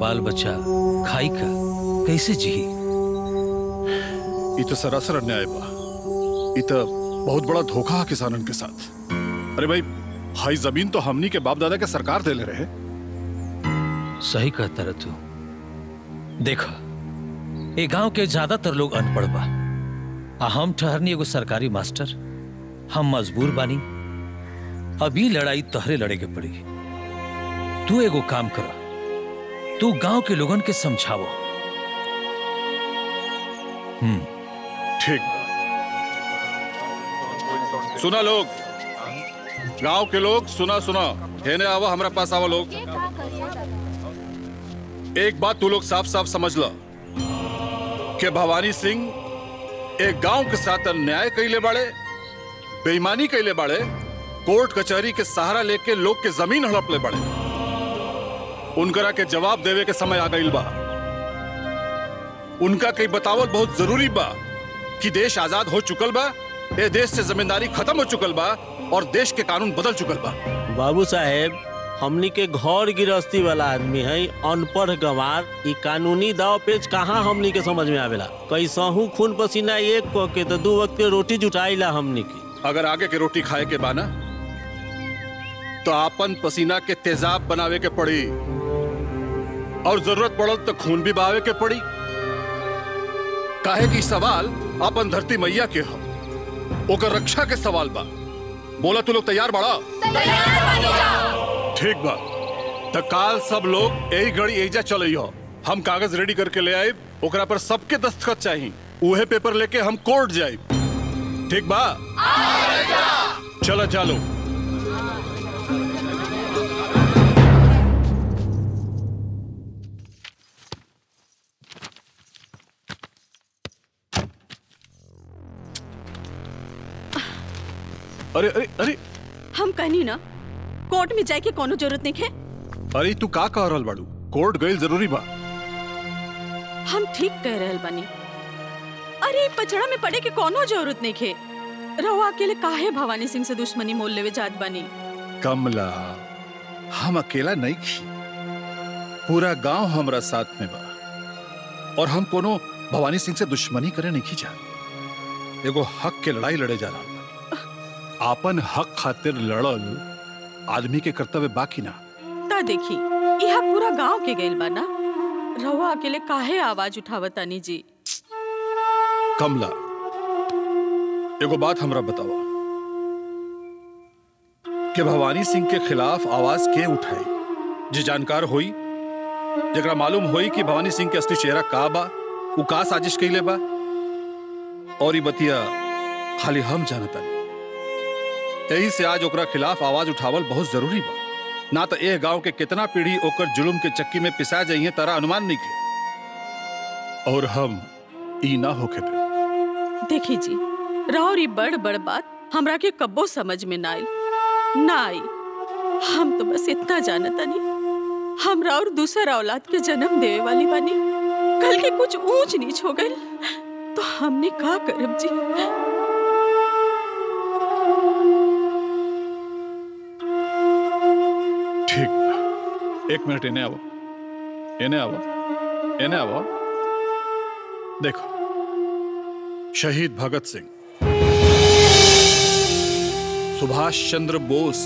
बाल बच्चा खाई का कैसे जी ये तो सरासर अन्याय बा। ये तो बहुत बड़ा धोखा है किसानन के साथ। अरे भाई हाई जमीन तो हमनी के बाप दादा के सरकार दे ले रहे। सही कहता रह तू। देखा ये गांव के ज्यादातर लोग अनपढ़ बा आ हम ठहरनी एगो सरकारी मास्टर। हम मजबूर बानी। अभी लड़ाई तोहरे लड़े के पड़ी। तू एगो काम करा, तू गांव के लोगन के समझाओ। ठीक सुना लोग, गांव के लोग सुना सुना हेने आवा हमरा पास आवा लोग। एक बात तू लोग साफ साफ समझ लो कि भवानी सिंह एक गांव के साथ अन्याय कइले बाड़े, बेईमानी कइले बाड़े, कोर्ट कचहरी के सहारा लेके लोग के जमीन हड़प ले बाड़े। उनकरा के जवाब देवे के समय आ गइल बा। उनका कई बतावल बहुत जरूरी बा कि देश आजाद हो चुकल बा, ए देश से जमींदारी खत्म हो चुकल बा और देश के कानून बदल चुकल बा। बाबू साहेब हमनी के घर गृहस्थी वाला आदमी है, अनपढ़ गवार, ये कानूनी दाव पेच कहाँ हमनी के समझ में आवेला। कैसहू खून पसीना एक को के तो दो वक्त के रोटी जुटाइला हमनी की। अगर आगे के रोटी खाए के बाना तो आपन पसीना के तेजाब बनावे के पड़ी और जरूरत पड़ल तो खून भी बहावे के पड़ी। काहे कि सवाल अपन धरती मैया के हो, ओकर रक्षा के सवाल बा। बोला तू लोग तैयार बाड़ा? तैयार बानी जा। ठीक बा तो काल सब लोग यही घड़ी एजा चले हो। हम कागज रेडी करके ले आए, ओकरा पर सबके दस्तखत चाहिए। उहे पेपर लेके हम कोर्ट जाए। ठीक बा? चलो चलो अरे अरे अरे हम कहनी ना कोर्ट में जाए के कोनो जरूरत नहीं है। अरे तू का कह रहल बाड़ू? कोर्ट गइल जरूरी बा। हम ठीक कह रहल बानी। अरे पचड़ा में पड़े के कोनो जरूरत नहीं है। रवा अकेले काहे भवानी सिंह से दुश्मनी मोल लेवे जात बानी? कमला हम अकेला नहीं खी, पूरा गांव हमरा साथ में बा और हम कोनो भवानी सिंह से दुश्मनी करे नहीं खी जा। एगो हक के लड़ाई लड़े जा रहा। आपन हक खातिर लड़ल आदमी के कर्तव्य बाकी ना। ता देखी यह पूरा गांव के गइल बा ना। रवा अकेले काहे आवाज उठावतानी जी? कमला एगो बात हमरा बतावा कि भवानी सिंह के खिलाफ आवाज के उठाई? जे जानकार होई, जरा मालूम होई कि भवानी सिंह के असली चेहरा का बा, उ का साजिश कइले बा और ई बतिया खाली हम जानता नहीं। यही से आज ओकरा खिलाफ आवाज उठावल बहुत जरूरी बा। ना तो यह गांव के कितना पीढ़ी ओकर जुलुम के चक्की में पिसा जाइए तारा अनुमान नहीं के, और हम ई ना होके दे। देखी जी राउर ये बड़ बड़ बात हमरा के कब्बो समझ में ना आई हम तो बस इतना जानता नहीं हम राउर दूसरा औलाद के जन्म देवे वाली बानी। कल के कुछ ऊंच नीच हो गए तो हमने का करब जी। ठीक, एक मिनट इन्हें आओ, इन्हें आओ, इन्हें आओ। देखो शहीद भगत सिंह, सुभाष चंद्र बोस,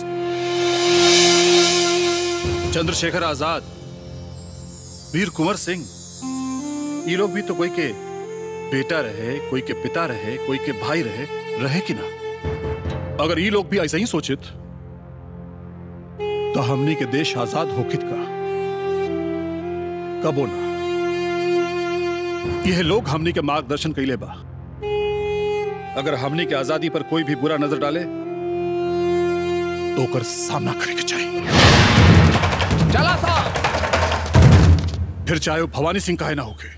चंद्रशेखर आजाद, वीर कुंवर सिंह, ये लोग भी तो कोई के बेटा रहे, कोई के पिता रहे, कोई के भाई रहे कि ना। अगर ये लोग भी ऐसा ही सोचित तो हमने के देश आजाद होखित का कबो ना। यह लोग हमने के मार्गदर्शन कैले बा। अगर हमने के आजादी पर कोई भी बुरा नजर डाले तो कर सामना करके चाहिए। चला सा फिर चाहे वो भवानी सिंह का है ना होके।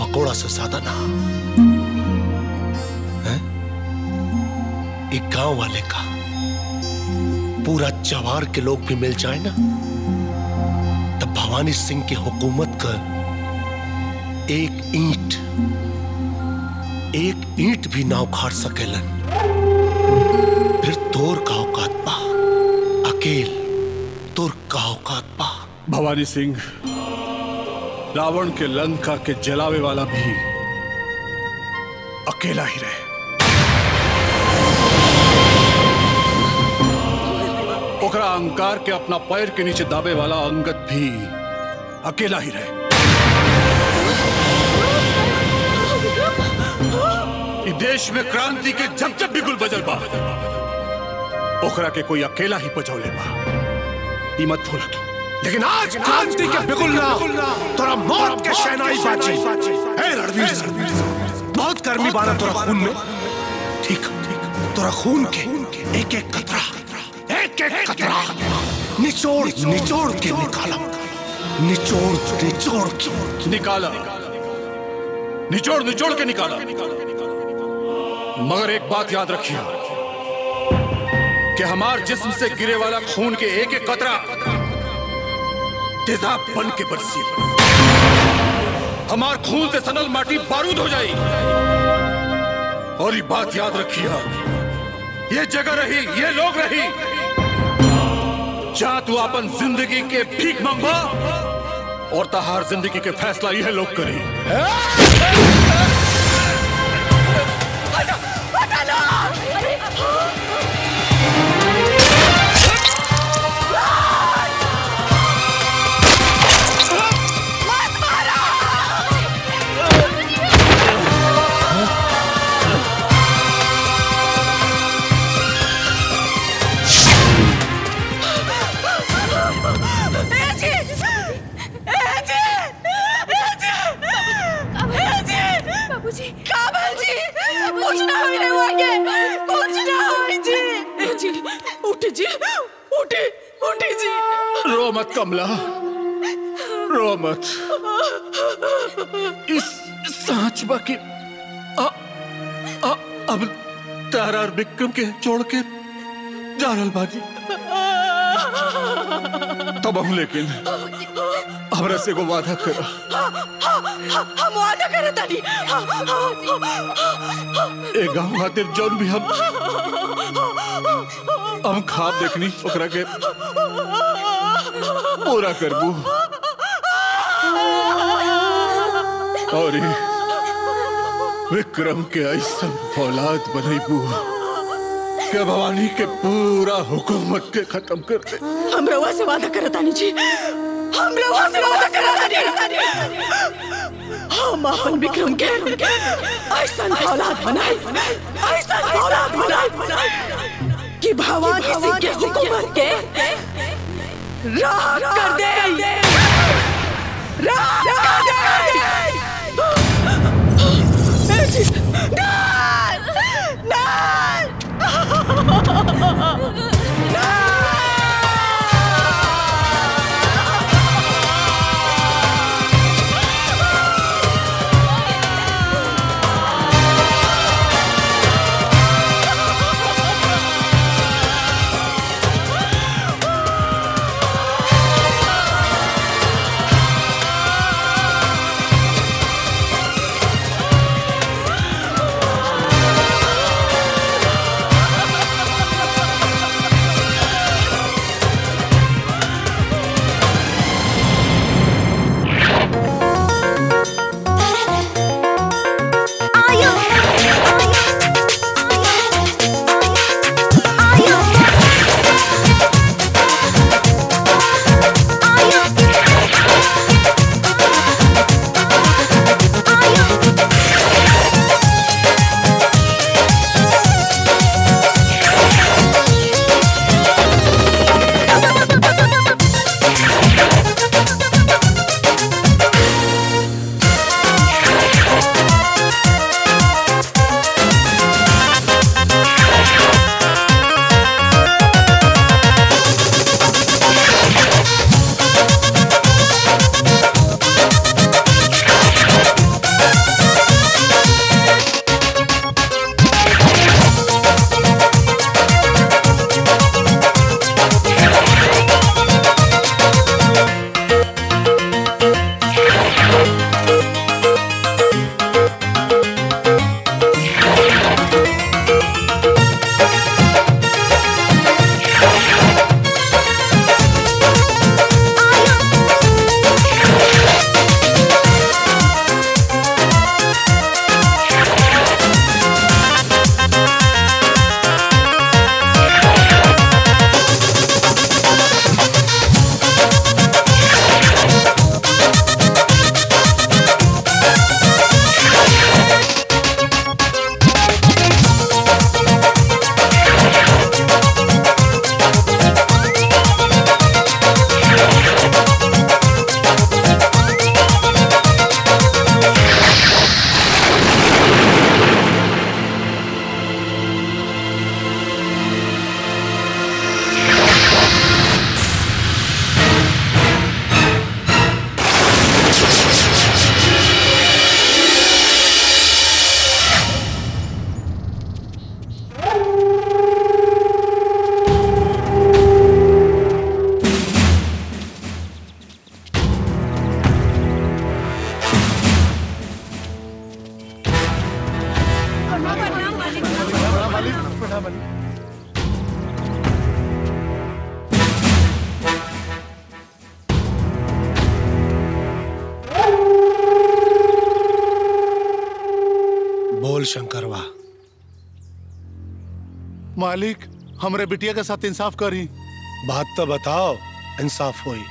मकोड़ा से ज्यादा ना है एक गांव वाले का पूरा जवार के लोग भी मिल जाए ना तो भवानी सिंह की हुकूमत का एक ईंट भी ना उखाड़ सकेलन। फिर तोर का औकात पा, अकेल तोर का औकात पा। भवानी सिंह रावण के लंका के जलावे वाला भी अकेला ही रहे। ओकरा अहंकार के अपना पैर के नीचे दाबे वाला अंगद भी अकेला ही रहे। इस देश में क्रांति के जब भी गुल बजल बा ओकरा के कोई अकेला ही बजौले बा। ई मत भूलत। लेकिन आज क्रांति के बिगुलना तोरा मौत के शहनाई बाजी। हे रणवीर, बहुत गर्मी बाना तोरा खून में। ठीक तोरा खून के एक एक कतरा निचोड़ के निकाला। मगर एक बात याद रखिए कि हमार जिस्म से गिरे वाला खून के एक एक कतरा तेजाब बन के बरसी। हमार खून से सनल माटी बारूद हो जाए। और ये बात याद रखिए, ये जगह रही, ये लोग रही, जहां तू अपन जिंदगी के भीख मंगवा और तहार जिंदगी के फैसला यह लोग करें। रो मत कमला, रो मत। इस सांच बाकी अब तारा और विक्रम के छोड़ के जा रहा बागी तब हम, लेकिन हमरा से को वादा करा। हम वादा करे तानी ए गाँव खातिर जौन भी हम खाब देखनी ओकरा के पूरा करबू। और विक्रम के ऐसा औलाद बनैबू के भवानी के पूरा हुकूमत के खत्म कर दे। हम रवा से वादा करत तानी जी, हम रवा से वादा करत तानी। हम अपन विक्रम के ऐसा औलाद बनाई, ऐसा औलाद बनाई कि भवानी सिंह की हुकूमत के राह कर दे, राह कर दे। ना ना बोल शंकर वाह। मालिक हमरे बिटिया के साथ इंसाफ करी। बात तो बताओ इंसाफ हुई।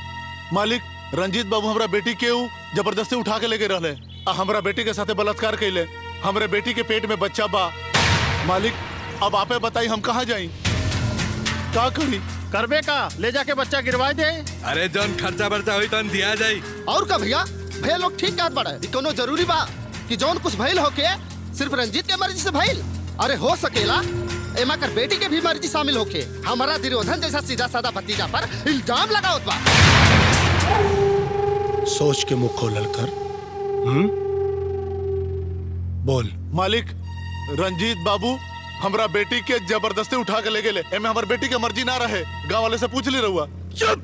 मालिक रंजीत बाबू हमरा बेटी के जबरदस्ती उठा के लेके रहले आ हमरा बेटी के साथ बलात्कार कैले। हमरे बेटी के पेट में बच्चा बा। मालिक अब आपे बताई हम कहाँ जाई का करी। करबे का ले जाके बच्चा गिरवा दे। अरे जौन खर्चा बर्चा हुई तन दिया जाई। और का भैया भैया लोग ठीक कहत बड़े। ई कोनो जरूरी बा कि जौन कुछ भइल होके सिर्फ रंजीत के मर्जी से भइल। अरे हो सकेला एमा कर बेटी के भी मर्जी शामिल होके हमारा दुर्योधन जैसा सीधा साधा भतीजा पर इल्जाम लगावत बा। सोच के मुख खोलल कर। बोल मालिक रंजीत बाबू हमरा बेटी के जबरदस्ती उठा के ले गेले। एमे हमर बेटी के मर्जी ना रहे। गांव वाले से पूछ ले रहुआ। चुप।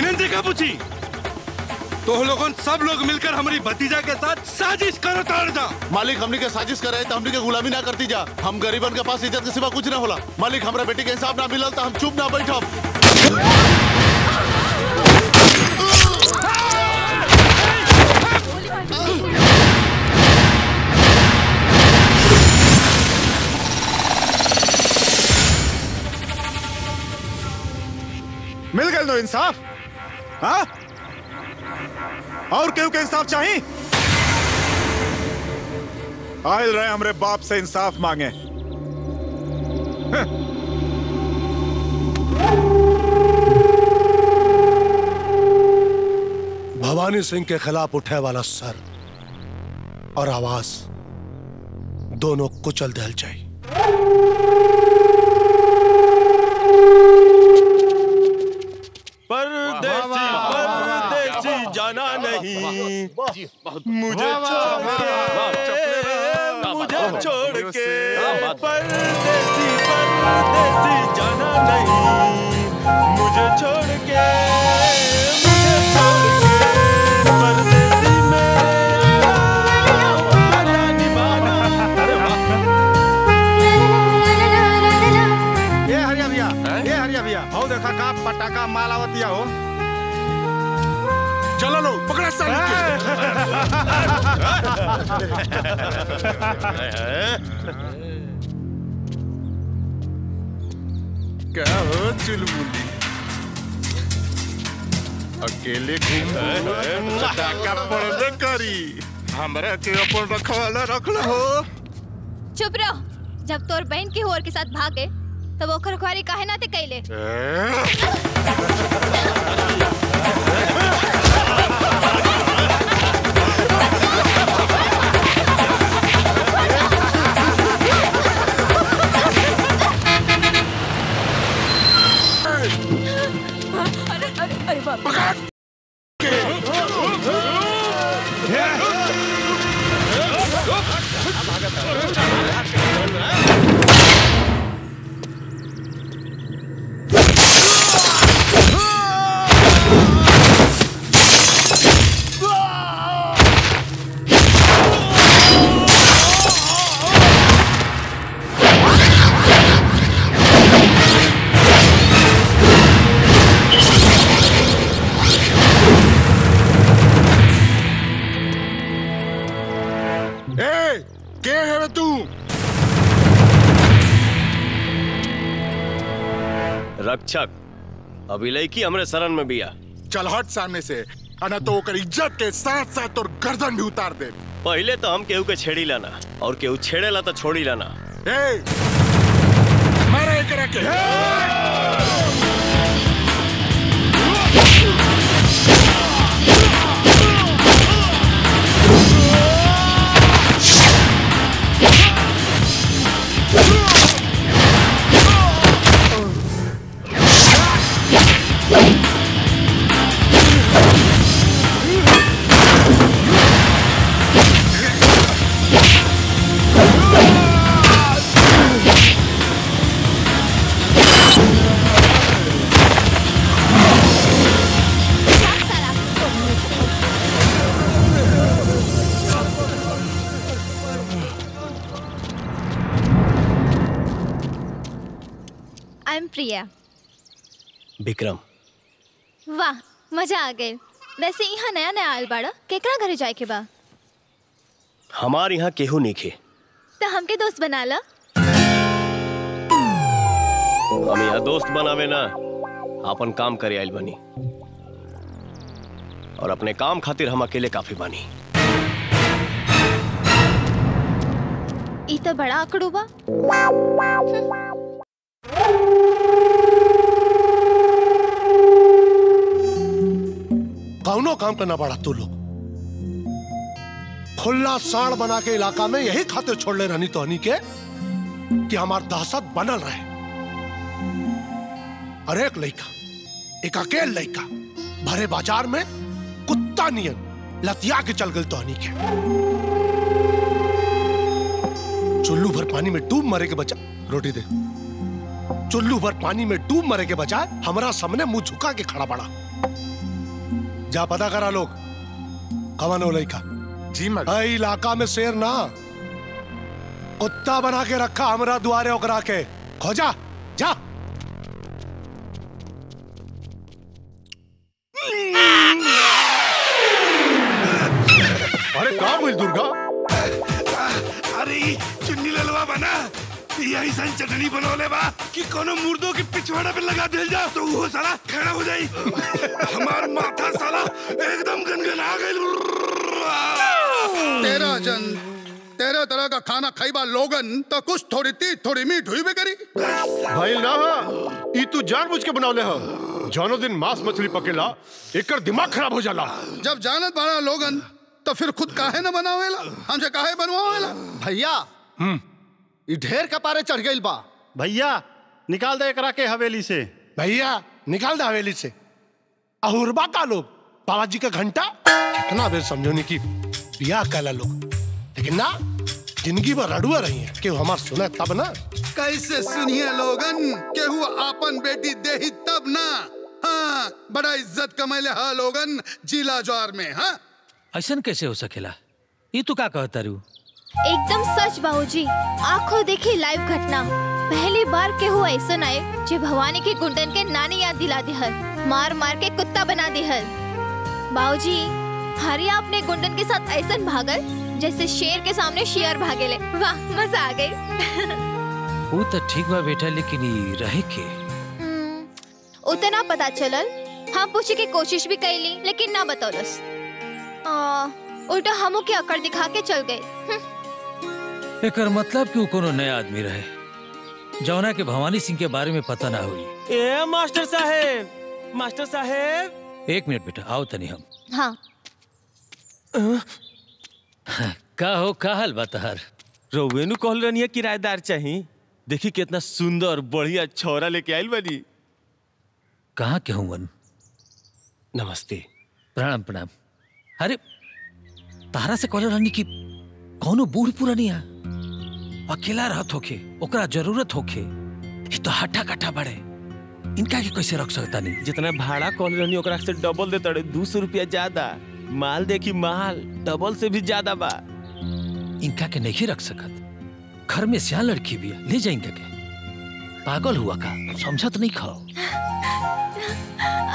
इनंदे का पूछी तो लोगों सब लोग मिलकर हमारी भतीजा के साथ साजिश करतार जा। मालिक हमनी के साजिश करे तो हमनी के गुलामी ना करती जा। हम गरीबन के पास इज्जत के सिवा कुछ ना होला। मालिक हमरा बेटी के हिसाब ना मिलल तो हम चुप ना बैठब। मिल गए नो इंसाफ। हाँ और क्यों के इंसाफ चाहिए। आयल रहे हमरे बाप से इंसाफ मांगे। भवानी सिंह के खिलाफ उठे वाला सर और आवाज दोनों कुचल दिया जाए। परदेसी परदेसी जाना नहीं मुझे छोड़ के परदेसी परदेसी जाना नहीं मुझे छोड़ के परदेसी में। ये हरिया भैया ये हरिया भैया हो देखा का पटाखा मालावतिया हो। चलो लो पकड़ा साले क्या हो चुलबुली अकेले घूम पटाखा पड़े करी हमरा के अपन रखवाला रखल हो। चुप रहो। जब तोर बहन की होर के साथ भागे तब ओकर खुआरी काहे नाते कैले। अभिलय की हमरे शरण में बिया। चल हट सामने से अना तो ओकर इज्जत के साथ साथ और गर्दन भी उतार दे। पहले तो हम केहू के छेड़ी लाना और केहू छेड़े ला तो छोड़ी लाना। ए, मारे एकरा के। प्रिया विक्रम वाह मजा आ गए। वैसे यहाँ नया नया आयल बाड़ा केकरा घरे जाए के बा। हमारे यहाँ केहू नहीं खे तो हमके दोस्त बना ला। हम यहाँ दोस्त बनावे ना अपन काम करे आयल बनी और अपने काम खातिर हम अकेले काफी बानी। इतना बड़ा आंकड़ो बा। कौनो काम करना पड़ा तू लोग खुला साड़ बना के इलाका में यही खातिर छोड़ ले रहनी तो हनी के कि हमार दहशत बनल रहे। अरे एक लड़का एक अकेल लड़का भरे बाजार में कुत्ता नियन लतिया के चल गई तो हनी के चुल्लू भर पानी में डूब मरे के बजाय रोटी दे चुल्लू भर पानी में डूब मरे के बजाय हमारा सामने मुंह झुका के खड़ा पड़ा। जा पता करा लोग कवन हो लड़का। जी मैडम। इलाका में शेर ना कुत्ता बना के रखा हमरा दुआरे ओकरा के खोजा जा। अरे क्या बोल दुर्गा। अरे चुन्नी ललवा बना यही सन चटनी बनोले बा कि कोनो मुर्दों के पिछवाड़ा पे लगा दिल जा तो वो साला खड़ा हो जाए। हमार माथा साला एकदम गनगना गइल। तेरा जन तेरा तरह का खाना खाई बा लोगन तो कुछ थोड़ी तीत थोड़ी मीठ हुई बे करी। भाई ना ई तू जानबूझ के बनावले ह जौनो दिन मांस मछली पकेला एकर दिमाग खराब हो जाला। जब जानत बाड़ा लोगन तो फिर खुद काहे ना बनावेला हमसे काहे बनवावेला। भैया ढेर का पारे चढ़ गई बा। भैया निकाल दे एकरा के हवेली से। भैया निकाल दे हवेली से। अहुरबा का लोग बाबाजी का घंटा कितना बेर समझोने की पिया कहला लोग लेकिन ना जिंदगी भर रड़ुआ रही है केहू हमार सुने तब ना। कैसे सुनिए लोगन केहू आपन बेटी देही तब ना। हाँ बड़ा इज्जत कमाइले हा लोगन जिला जोर में। हाँ ऐसा कैसे हो सकेला ये तू का कहता रू। एकदम सच बाबूजी आंखों देखी लाइव घटना पहली बार केहू ऐसा आए जो भवानी के गुंडन के नानी याद दिला दे हर मार मार के कुत्ता बना दे हर। बाबूजी हरिया अपने गुंडन के साथ ऐसा भागल जैसे शेर के सामने शेर भागेले। वाह मजा आ गई। वो तो ठीक बा बेटा लेकिन ये रहे के उतना पता चलल हम पूछे के कोशिश भी कैली लेकिन ना बतौलस उल्टा हमों के अकड़ दिखा के चल गए। एकर मतलब कि कोनो नया आदमी रहे जौना के भवानी सिंह के बारे में पता ना हुई। ए मास्टर साहेब एक मिनट बेटा आओ तनी हम। हाँ का हो का हाल बताहर रोवेनु कहल रनिया किराएदार चाहिए देखी कितना सुंदर बढ़िया छोरा लेके आइल बनी। कहाँ के हुवन। नमस्ते प्रणाम प्रणाम। अरे तारा से कहल रहनी की कौनो बूढ़ पुरानिया अकेला रहत होके ओकरा जरूरत होके ये तो हट्ठा कट्ठा बड़े इनका के कैसे रख सकता नहीं। जितना भाड़ा कॉल रहनी ओकरा से डबल देता रे 200 रुपया ज्यादा। माल देखी माल डबल से भी ज्यादा बा इनका के नहीं रख सकत। घर में सियान लड़की भी है ले जा इनका के पागल हुआ का समझत नहीं खाओ।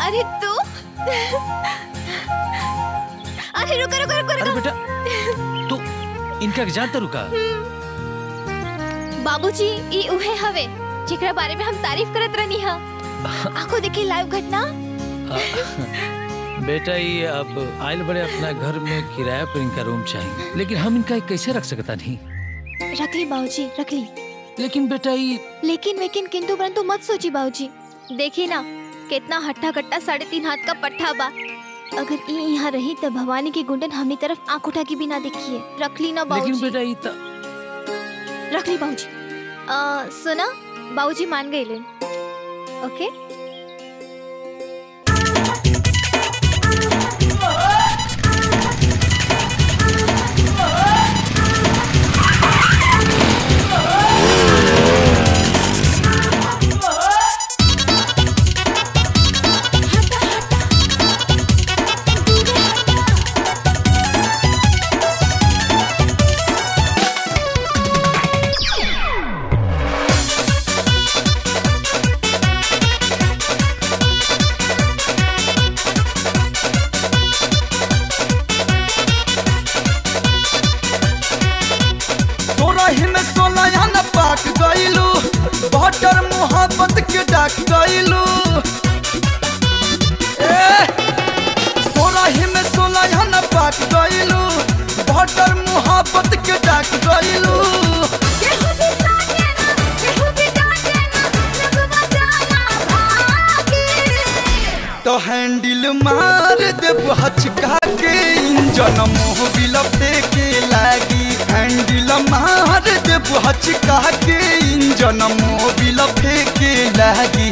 अरे तू अरे रुक रुक रुक रुक बेटा तू इनका जानता रुका। बाबूजी ये उहे हवे जेकरा बारे में हम तारीफ करत रहनी हा आंखों देखी लाइव घटना। बेटा ये अब आयल बड़े अपना घर में किराया पर इनका रूम चाहिए लेकिन हम इनका कैसे रख सकता नहीं। रख ली बाबूजी रख ली लेकिन बेटा ये लेकिन किंतु परंतु मत सोची बाबूजी। देखिए ना कितना हट्टा कट्टा 3.5 हाथ का पट्ठा बा अगर ये यहाँ रही तो भवानी की गुंडन हमनी तरफ आंख उठा के बिना देखिए। रख ली ना बाबूजी। लेकिन बेटा ये तो रख ली बाबूजी। सुना बाबूजी मान गए लेन ओके। के डाक गईलू सोलह में सोलह न पाक गईलू बॉर्डर मुहब्बत के डाक गईलू तो हैंडल मार दे बहचका के इंजन मोहबिल देखे लागी हैंडल मार दे बहचका के इंजन मोहबिल देखे लागी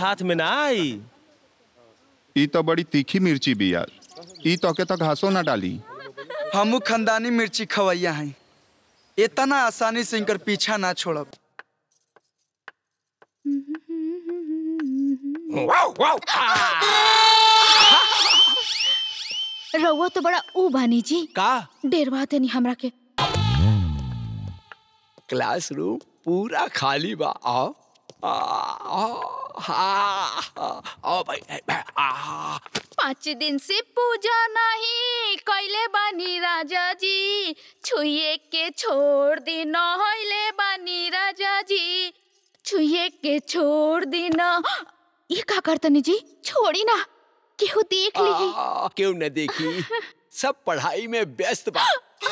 हाथ में ना आई। ई तो बड़ी तीखी मिर्ची भी यार। ई तो के तक घासो ना डाली। हमू खानदानी मिर्ची खवैया हैं। इतना आसानी से इनकर पीछा ना छोड़ब। रउआ तो बड़ा ऊ बानी जी। का? डेरवा देनी हमरा के। क्लासरूम पूरा खाली बा। आओ। पाँच दिन से पूजा नहीं कैले बानी राजा जी छुए के छोड़ दिना हैले बानी राजा जी छुए के छोड़ दिना ये का करतनी जी छोड़ी ना केहू देख ली केहू न देखी सब पढ़ाई में व्यस्त बा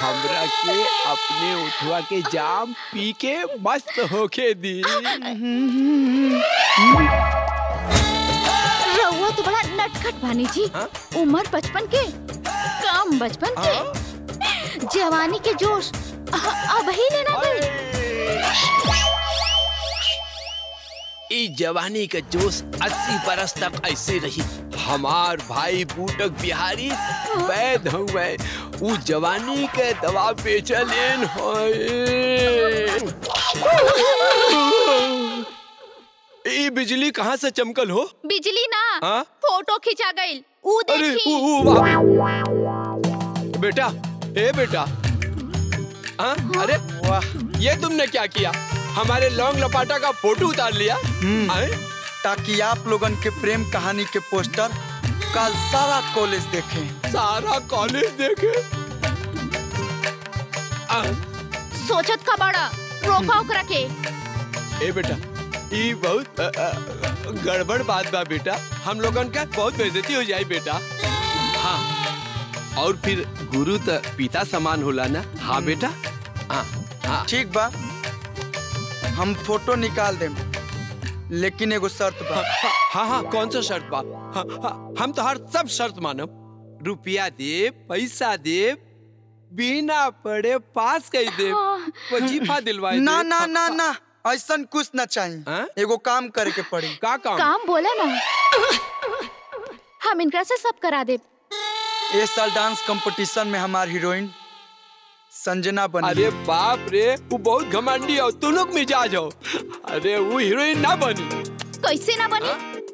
हमरा के अपने उठवा के जाम पी के मस्त होके दी रउआ तो बड़ा नटखट बानी जी उम्र बचपन के काम बचपन के जवानी के जोश अब ही लेना ई जवानी का जोश 80 बरस तक ऐसे रही हमार भाई बूटक बिहारी वैद हुए उ जवानी के दवा बेचलेन होए ई बिजली कहाँ से चमकल हो बिजली ना हा? फोटो खिंचा गई उ देखी अरे बेटा ए बेटा हाँ अरे वाह ये तुमने क्या किया हमारे लॉन्ग लपाटा का फोटो उतार लिया ताकि आप लोगन के प्रेम कहानी के पोस्टर कल सारा कॉलेज देखे सोचत का बड़ा रोका ओकरा के ए बेटा ये बहुत गड़बड़ बात बा बेटा हम लोगन का बहुत बेइज्जती हो जाए बेटा हाँ और फिर गुरु तो पिता समान होला ना हाँ बेटा हाँ ठीक बा, हम फोटो निकाल दें, लेकिन एगो शर्त बा। हाँ हाँ, कौन सा शर्त बा? हम तो हर सब शर्त मानब। रुपया दे, पैसा दे, बिना पढ़े पास कही दे, वजीफा दिलवाए। ना ना ना ना, ऐसा कुछ ना चाहिए। एगो काम करे के पड़ी। का काम? काम बोला ना, हम इनका से सब करा दे। इस साल डांस कंपटीशन में हमारी हीरोइन संजना बनी। अरे बाप रे, वो बहुत घमंडी हो, तुम लोग मिजाज हो। अरे वो हीरोइन ना बनी। कैसे ना बनी?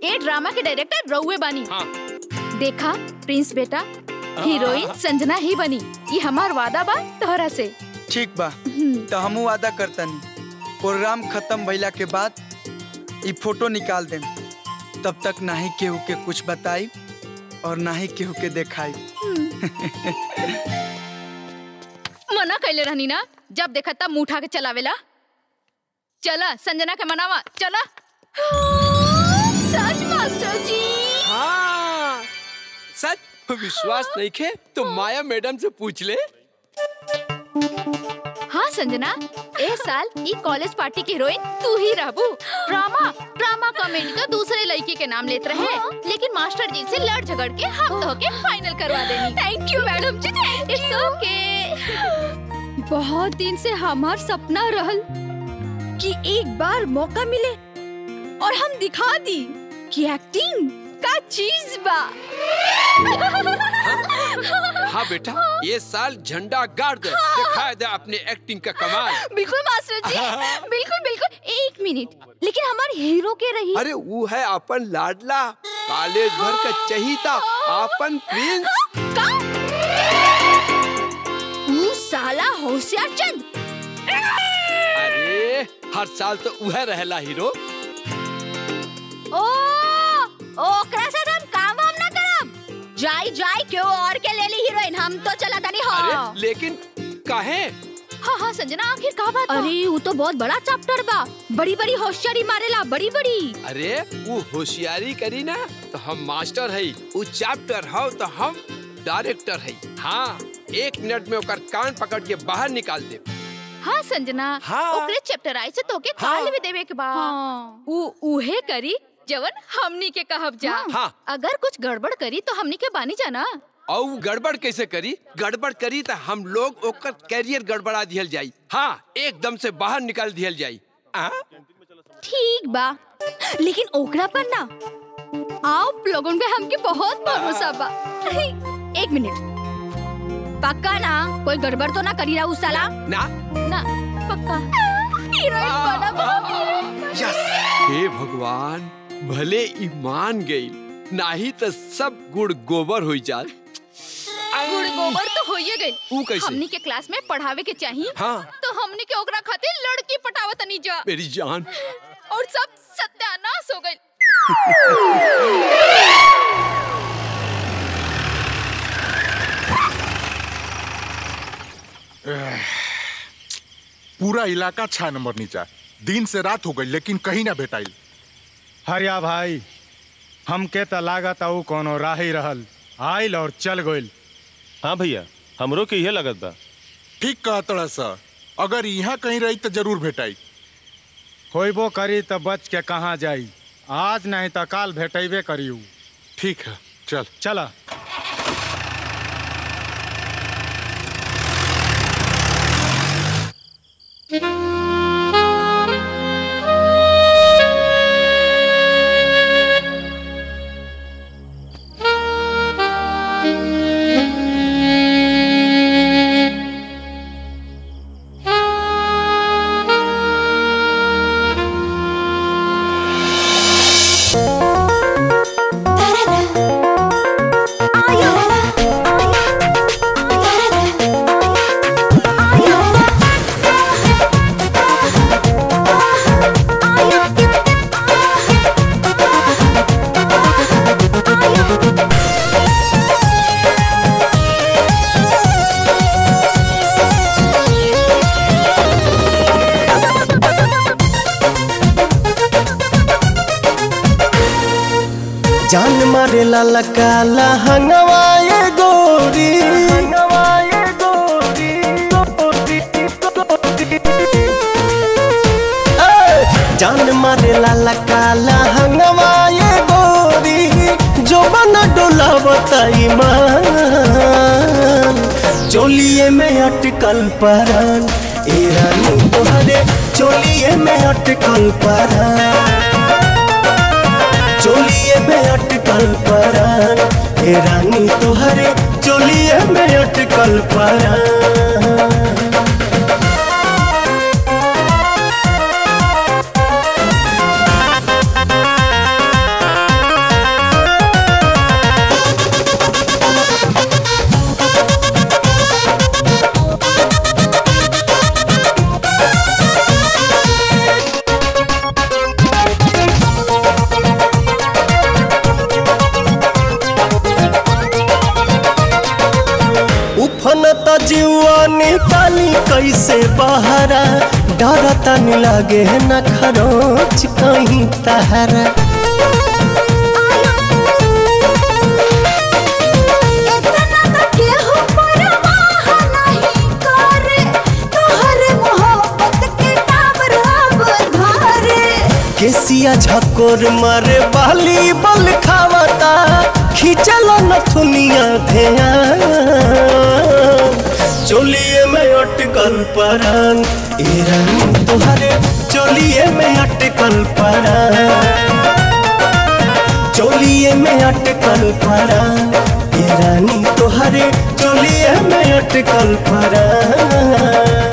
ये ड्रामा के डायरेक्टर रहुए बनी। हाँ। देखा प्रिंस बेटा, हीरोइन संजना ही बनी। ये हमार वादा बा तोहरा से। ठीक बा, तो हम वादा करतनी। प्रोग्राम खत्म भइला के बाद ये फोटो निकाल दें। तब तक ना ही केहू के कुछ बताई और ना ही केहू के देखाई। मना कैले रहनी ना, जब देखा तब मुँह उठा के चलावेला। चला संजना के मनावा, चला। सच मास्टर जी। हाँ सच, विश्वास नहीं खे तो माया मैडम से पूछ ले। हाँ संजना, इस साल ई कॉलेज पार्टी की हीरोइन तू ही रहबू। ड्रामा कमेंट का दूसरे लड़की के नाम लेते रहे, लेकिन मास्टर जी से लड़ झगड़ के हम तो के फाइनल करवा देनी। Thank you madam ji, it's okay. बहुत दिन से हमार सपना रहल कि एक बार मौका मिले और हम दिखा दी कि एक्टिंग का चीज बा। हाँ बेटा, ये साल झंडा गाड़ दे, दिखा दे अपने एक्टिंग का कमाल। बिल्कुल मास्टर जी, बिल्कुल बिल्कुल। एक मिनट, लेकिन हमारे हीरो के रही। अरे वो है अपन लाडला, कॉलेज भर का चहीता, अपन प्रिंस। का? वो साला होशियार चंद। अरे हर साल तो वह रहला हीरो। ओकरा से हम काम वाम ना करब। जाई जाई क्यों और के ले ली हीरोइन, हम तो चला था नहीं। हाँ। लेकिन काहे? हाँ हाँ संजना, आखिर का बात? अरे वो तो बहुत बड़ा चैप्टर बा, बड़ी बड़ी होशियारी मारेला, बड़ी बड़ी। अरे वो होशियारी करी ना तो हम मास्टर है, वो चैप्टर हो तो हम डायरेक्टर है। हाँ, एक मिनट में ओकर कान पकड़ के बाहर निकाल दे। हाँ संजना, ओकरे चैप्टर आई से तो के काल में देवे के बा। वो उहे करी जवन हमनी के कहब जा। हाँ। अगर कुछ गड़बड़ करी तो हमनी के बानी जाना। और गड़बड़ कैसे करी? गड़बड़ करी तो हम लोग ओकर कैरियर गड़बड़ा दियल जाई। हाँ, एकदम से बाहर निकाल दियल जाई। ठीक बा, लेकिन ओकरा पर ना आप लोगों पे हमके बहुत भरोसा बा। एक मिनट, पक्का ना कोई गड़बड़ तो ना करी रहा उस साला? ना ना, पक्का हीरोइन बना बा। यस, हे भगवान, भले ईमान गई, नाही तो सब गुड़ गोबर हो जाए। गुड़ गोबर तो हो ही गई। हमनी के क्लास में पढ़ावे के चाहिए। हाँ। तो हमनी के ओकरा खातिर लड़की पटावत नहीं जा। मेरी जान। और सब सत्यानाश हो गई। पूरा इलाका 6 नंबर नीचा, दिन से रात हो गई लेकिन कहीं ना भेटाई। हरिया भाई, हमके तो लागत आऊ कोनो राही रहल, आइल और चल गइल। हाँ भैया, हमरो के यह लागत बा। ठीक कहतड़ा सा, अगर यहाँ कहीं रही तो जरूर भेटाई। होइबो करी तो बच के कहाँ जाई, आज नहीं तो काल भेटेबे करियू। ठीक है, चल चला। लाला काला हंगवा ये गोरी जो बना डोलावताई मान चोलिए में अटकल परान ए रानी तोहरे चोलिए में अटकल परान चोलिए में अटकल परान ए रानी तोहरे चोलिए में अटकल परान कैसे बहारा डरता नहीं लगे न खरोच कहीं तहरा केसिया झकोर मारे बाली बल खावता खिंचल नथुनिया ध्यान चोलिए में अटकल परान ए रानी तोहरे चोलिए में अटकल परान चोलिए में अटकल परान ए रानी तोहरे चोलिए में अटकल परान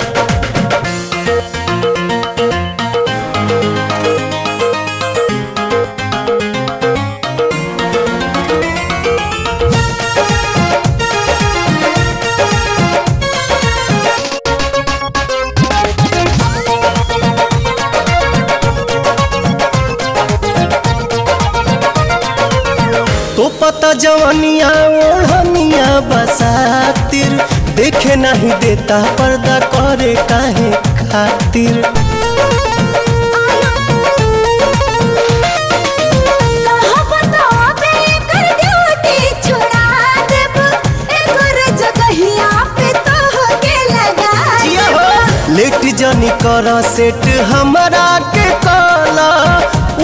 जवनिया ओढ़निया बसातिर देखे नहीं देता पर्दा करे काहे खातिर लेट जनी करा सेट हमारा के काला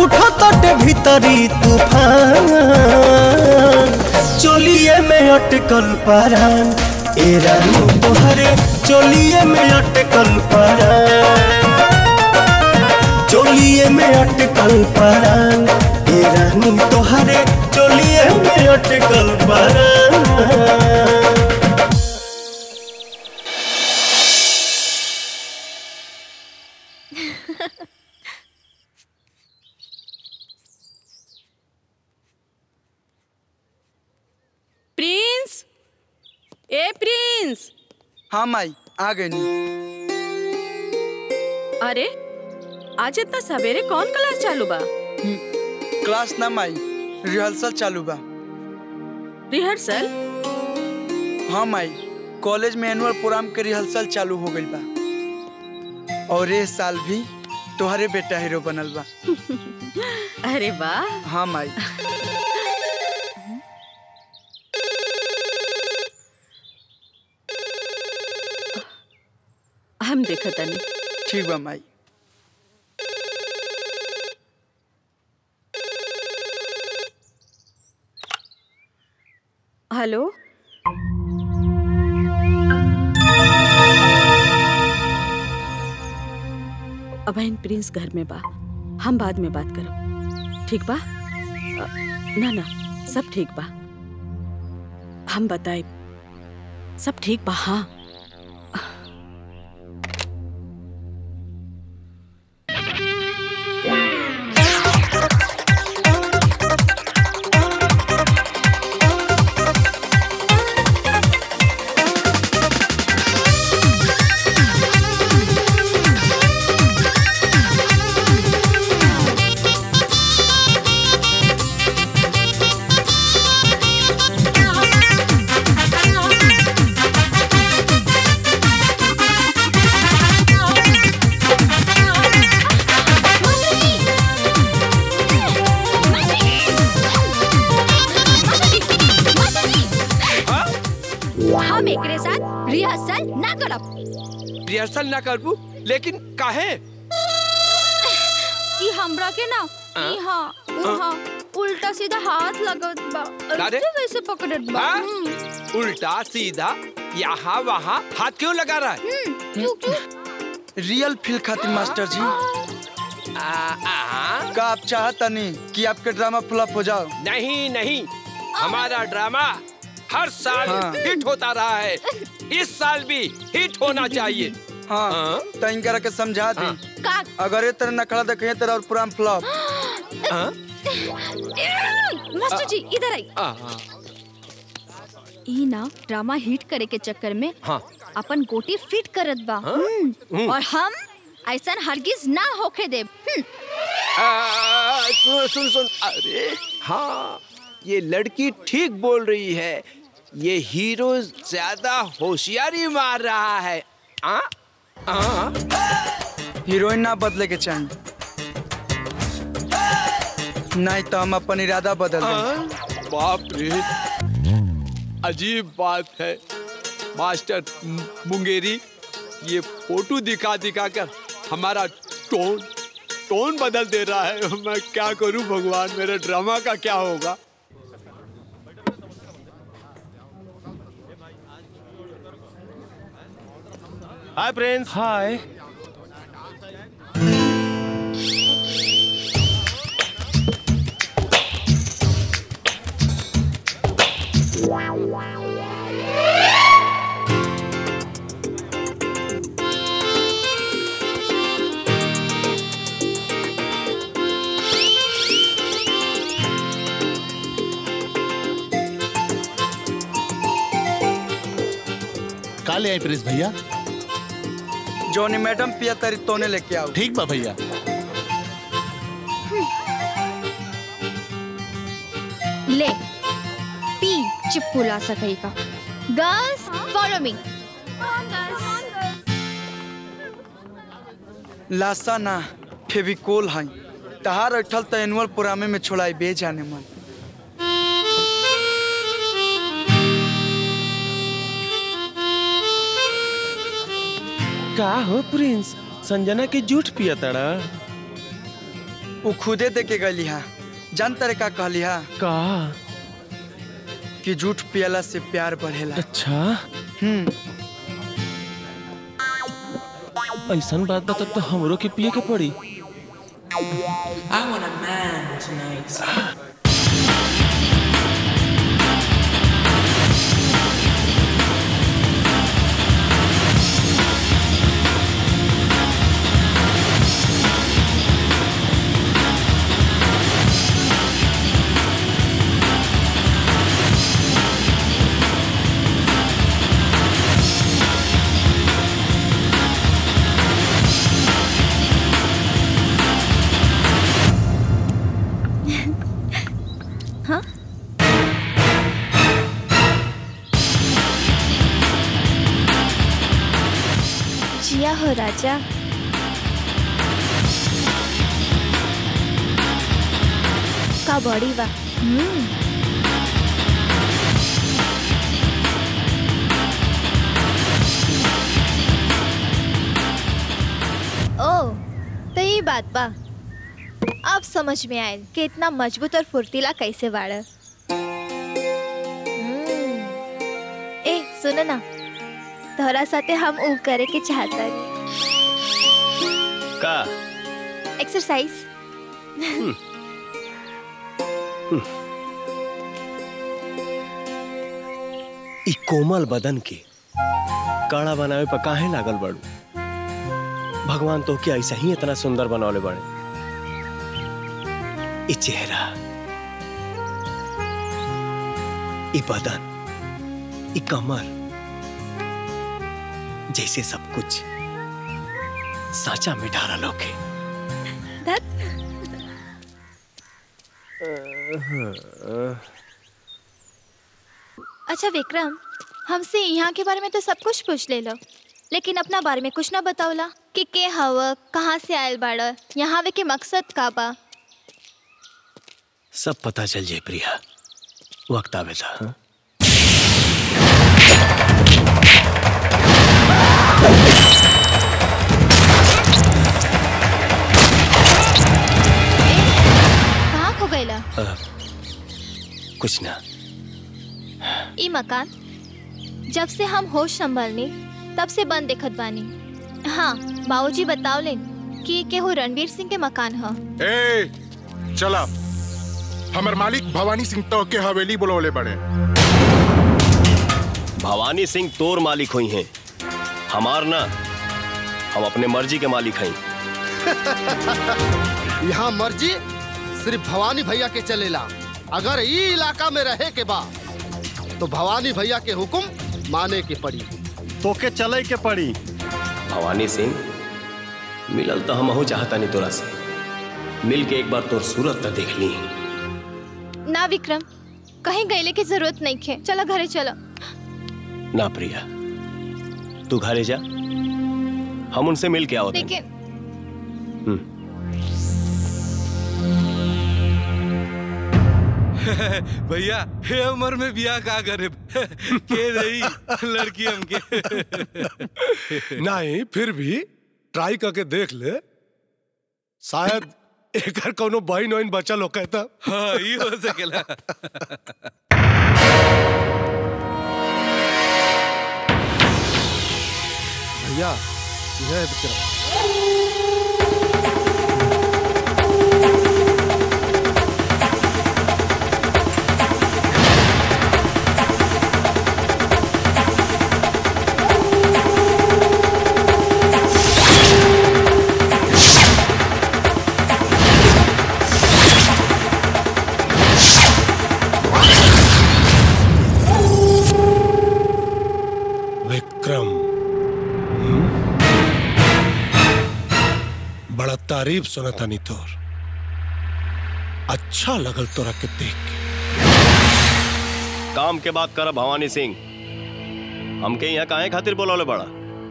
उठो तट भीतरी तूफान चोलिए में अटकल परान ए रानी तोहरे चोलिए में अटकल परान चोलिए में अटकल परान ए रानी तोहरे चोलिए में अटकल परान हाँ माई आ गई। अरे आज इतना सवेरे कौन क्लास चालू बा? क्लास ना माई रिहर्सल चालू बा। रिहर्सल? हाँ माई कॉलेज में एनुअल प्रोग्राम के रिहर्सल चालू हो गई बा और इस साल भी तुम्हारे बेटा हीरो बनल बा। अरे वाह। हाँ माई। हम देखा तानी। ठीक बा माई। हेलो अबहिन प्रिंस घर में बा, हम बाद में बात करो। ठीक बा? ना ना सब ठीक बा, हम बताए सब ठीक बा। हाँ ई हमरा के ना इहा उहा उल्टा सीधा हाथ लगत बा अरे वैसे पकड़त बा उल्टा सीधा यहाँ वहाँ हाथ क्यों लगा रहा है रियल फील खातिर मास्टर जी का आप चाहता नहीं कि आपके ड्रामा फ्लॉप हो जाओ नहीं नहीं हमारा ड्रामा हर साल हिट होता रहा है इस साल भी हिट होना चाहिए हाँ तो इनका के समझा दी अगर ये तरह नखड़ा देखे तेरा और पुरान फ्लॉप मास्टर जी इधर आई ना ड्रामा हिट करे के चक्कर में अपन गोटी फिट करत बा और हम ऐसा हरगिज ना होके दे सुन सुन अरे हाँ ये लड़की ठीक बोल रही है ये हीरो ज्यादा होशियारी मार रहा है आ? आ? हीरोइन ना बदले के चाहें नहीं तो हम अपन इरादा बदल दें बाप रे अजीब बात है मास्टर मुंगेरी ये फोटो दिखा दिखा कर हमारा टोन बदल दे रहा है मैं क्या करूं भगवान मेरे ड्रामा का क्या होगा हाय फ्रेंड्स हाय ले आई प्रेस भैया जोनी मैडम पिया तारी तोने लेके आओ ठीक बा भैया ले पी चिप्पू ला सकाई का गर्ल्स फॉलो मी लासा ना फेविकोल है तहार अठल त एनुअल पुरामे में छोड़ाई बे जाने मन का हो प्रिंस संजना के झूठ पिया तड़ा वो खुदे देके गली हा जानता रे का कहली हा का कि झूठ पियाला से प्यार बढ़ेला अच्छा ऐसा बात बता तो हमरो के पिए के पड़ी I want a man tonight. राजा का बड़ी बा ओ तो ये बात बा अब समझ में आए कि इतना मजबूत और फुर्तीला कैसे बाड़ ए सुनो ना तोरा साथे हम ऊ करे के चाहता है का एक्सरसाइज इ कोमल बदन के काड़ा बनावे पर काहे लागल बाड़ू भगवान तो के ऐसा ही इतना सुंदर बनौले बाड़े इ चेहरा इ बदन इ कमर जैसे सब कुछ साचा मिठारा लोके अच्छा विक्रम हमसे यहाँ के बारे में तो सब कुछ पूछ ले लो लेकिन अपना बारे में कुछ ना बताओला कि के हवा कहाँ से आयल बाड़ा यहाँ वे के मकसद का बा सब पता चल जाए प्रिया वक्त आवे था मिला? कुछ ना। ये मकान जब से हम होश संभालने तब से बंद देखत बानी। हाँ बाबूजी बताओ लें कि केहू रणवीर सिंह के मकान है। ए, चला हमार मालिक भवानी सिंह तो के हवेली बुलौले बड़े। भवानी सिंह तोर मालिक हुई हैं, हमार ना, हम अपने मर्जी के मालिक हैं। यहाँ मर्जी सिर्फ भवानी भैया के चलेला। अगर ये इलाका में रहे के बा तो भवानी भैया के हुकुम माने के पड़ी, तो के चले के पड़ी। भवानी सिंह मिलल तो हम चाहता नहीं तोरा से, मिल के एक बार तोर सूरत तो देख ली। ना विक्रम कहीं गैले की जरूरत नहीं है, चलो घरे चलो। ना प्रिया तू घरे जा, हम उनसे मिल के आओ। लेकिन भैया हे उम्र में बिया का करे के रही लड़की हमके। नहीं फिर भी ट्राई करके देख ले, शायद एक कोनो बहन वहन बचल हो कहता। हाँ ये हो सकेला। भैया तारीफ सुना था नी तोर, अच्छा लगल तोरा के देख के। काम के बात कर भवानी सिंह, हमके यहाँ काहे खातिर बोलौले बड़ा?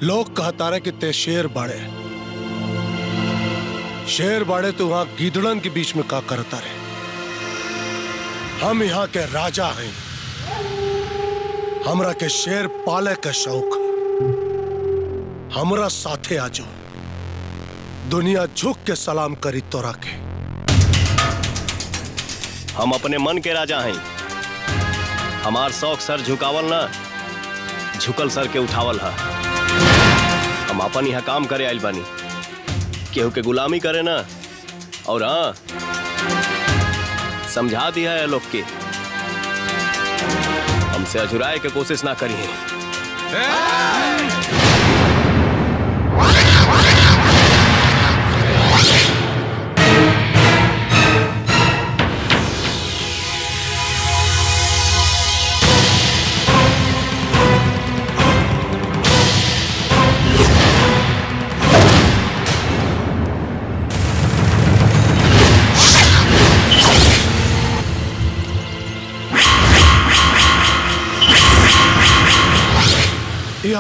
लोग कहता रहे कि ते शेर बड़े तो वहाँ गीदड़न के बीच में का करता रहे। हम यहाँ के राजा हैं, हमरा के शेर पाले के शौक, हमरा साथे आ जाओ, दुनिया झुक के सलाम करी तोरा के। हम अपने मन के राजा हैं, हमार शौक सर झुकावल ना, झुकल सर के उठावल है। हम अपन यहाँ काम करे आइल बानी, केहू के गुलामी करे ना। और हाँ समझा दिया है लोग के, हमसे अझुराए के कोशिश ना करी है।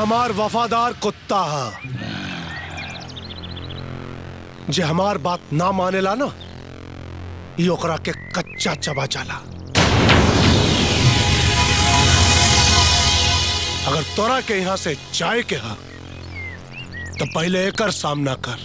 हमार वफादार कुत्ता है जे हमार बात ना मानेला ना, ये ओकरा के कच्चा चबा जाला। अगर तोरा के यहाँ से जाए के हा तो पहले एकर सामना कर।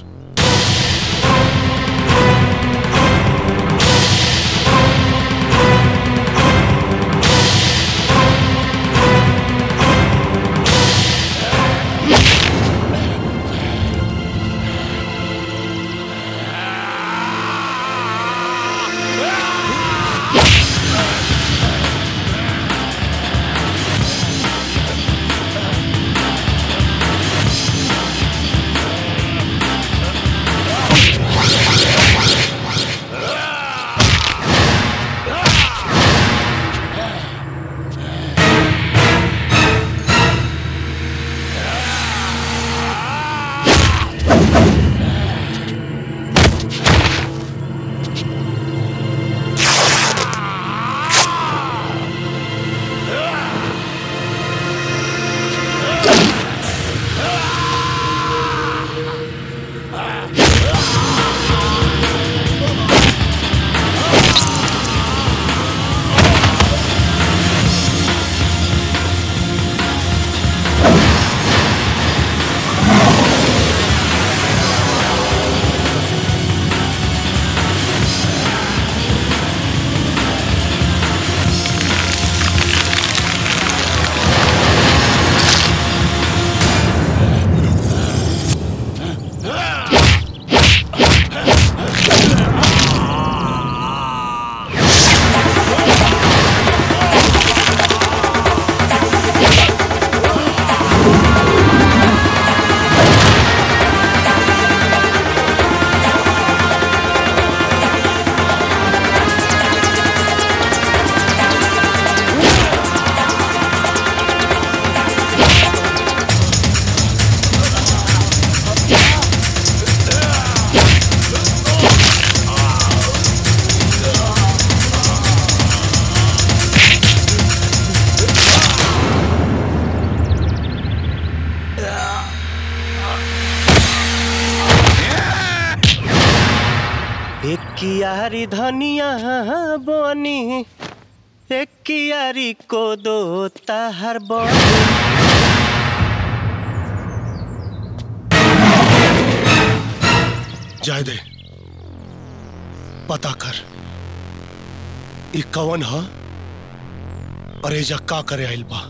कियारी धनिया बोनी एक कियारी को दो ताहर बोनी। जाए दे पता कर ये कवन है और एजा का करे आइल बा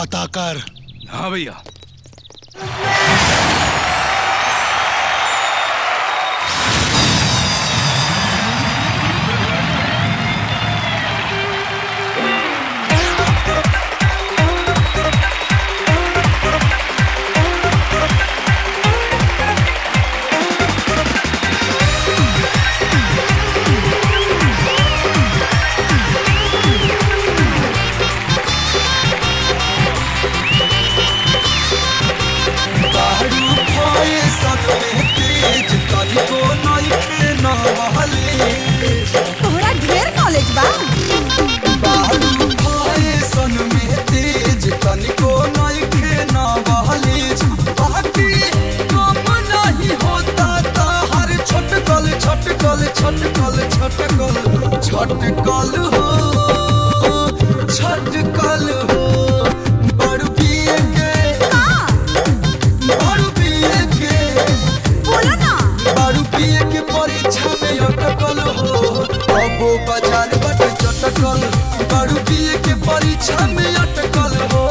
पता कर। हाँ भैया तोहरा ढेर कॉलेज बा बाहर भाई सन में तेज तनिको नहीं के ना बहले बाकी काम नहीं होता ता हर छटकल छटकल छटकल छटकल छटकल हो छटकल हो बड़ पिए के का बड़ पिए के बोलो ना बड़ पिए के परीक्षा में अटकल हो वो बाजार बट चटकल बड़ू पिए के परीक्षा में अटकल हो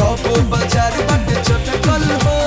तो वो बाजार बट चटकल हो।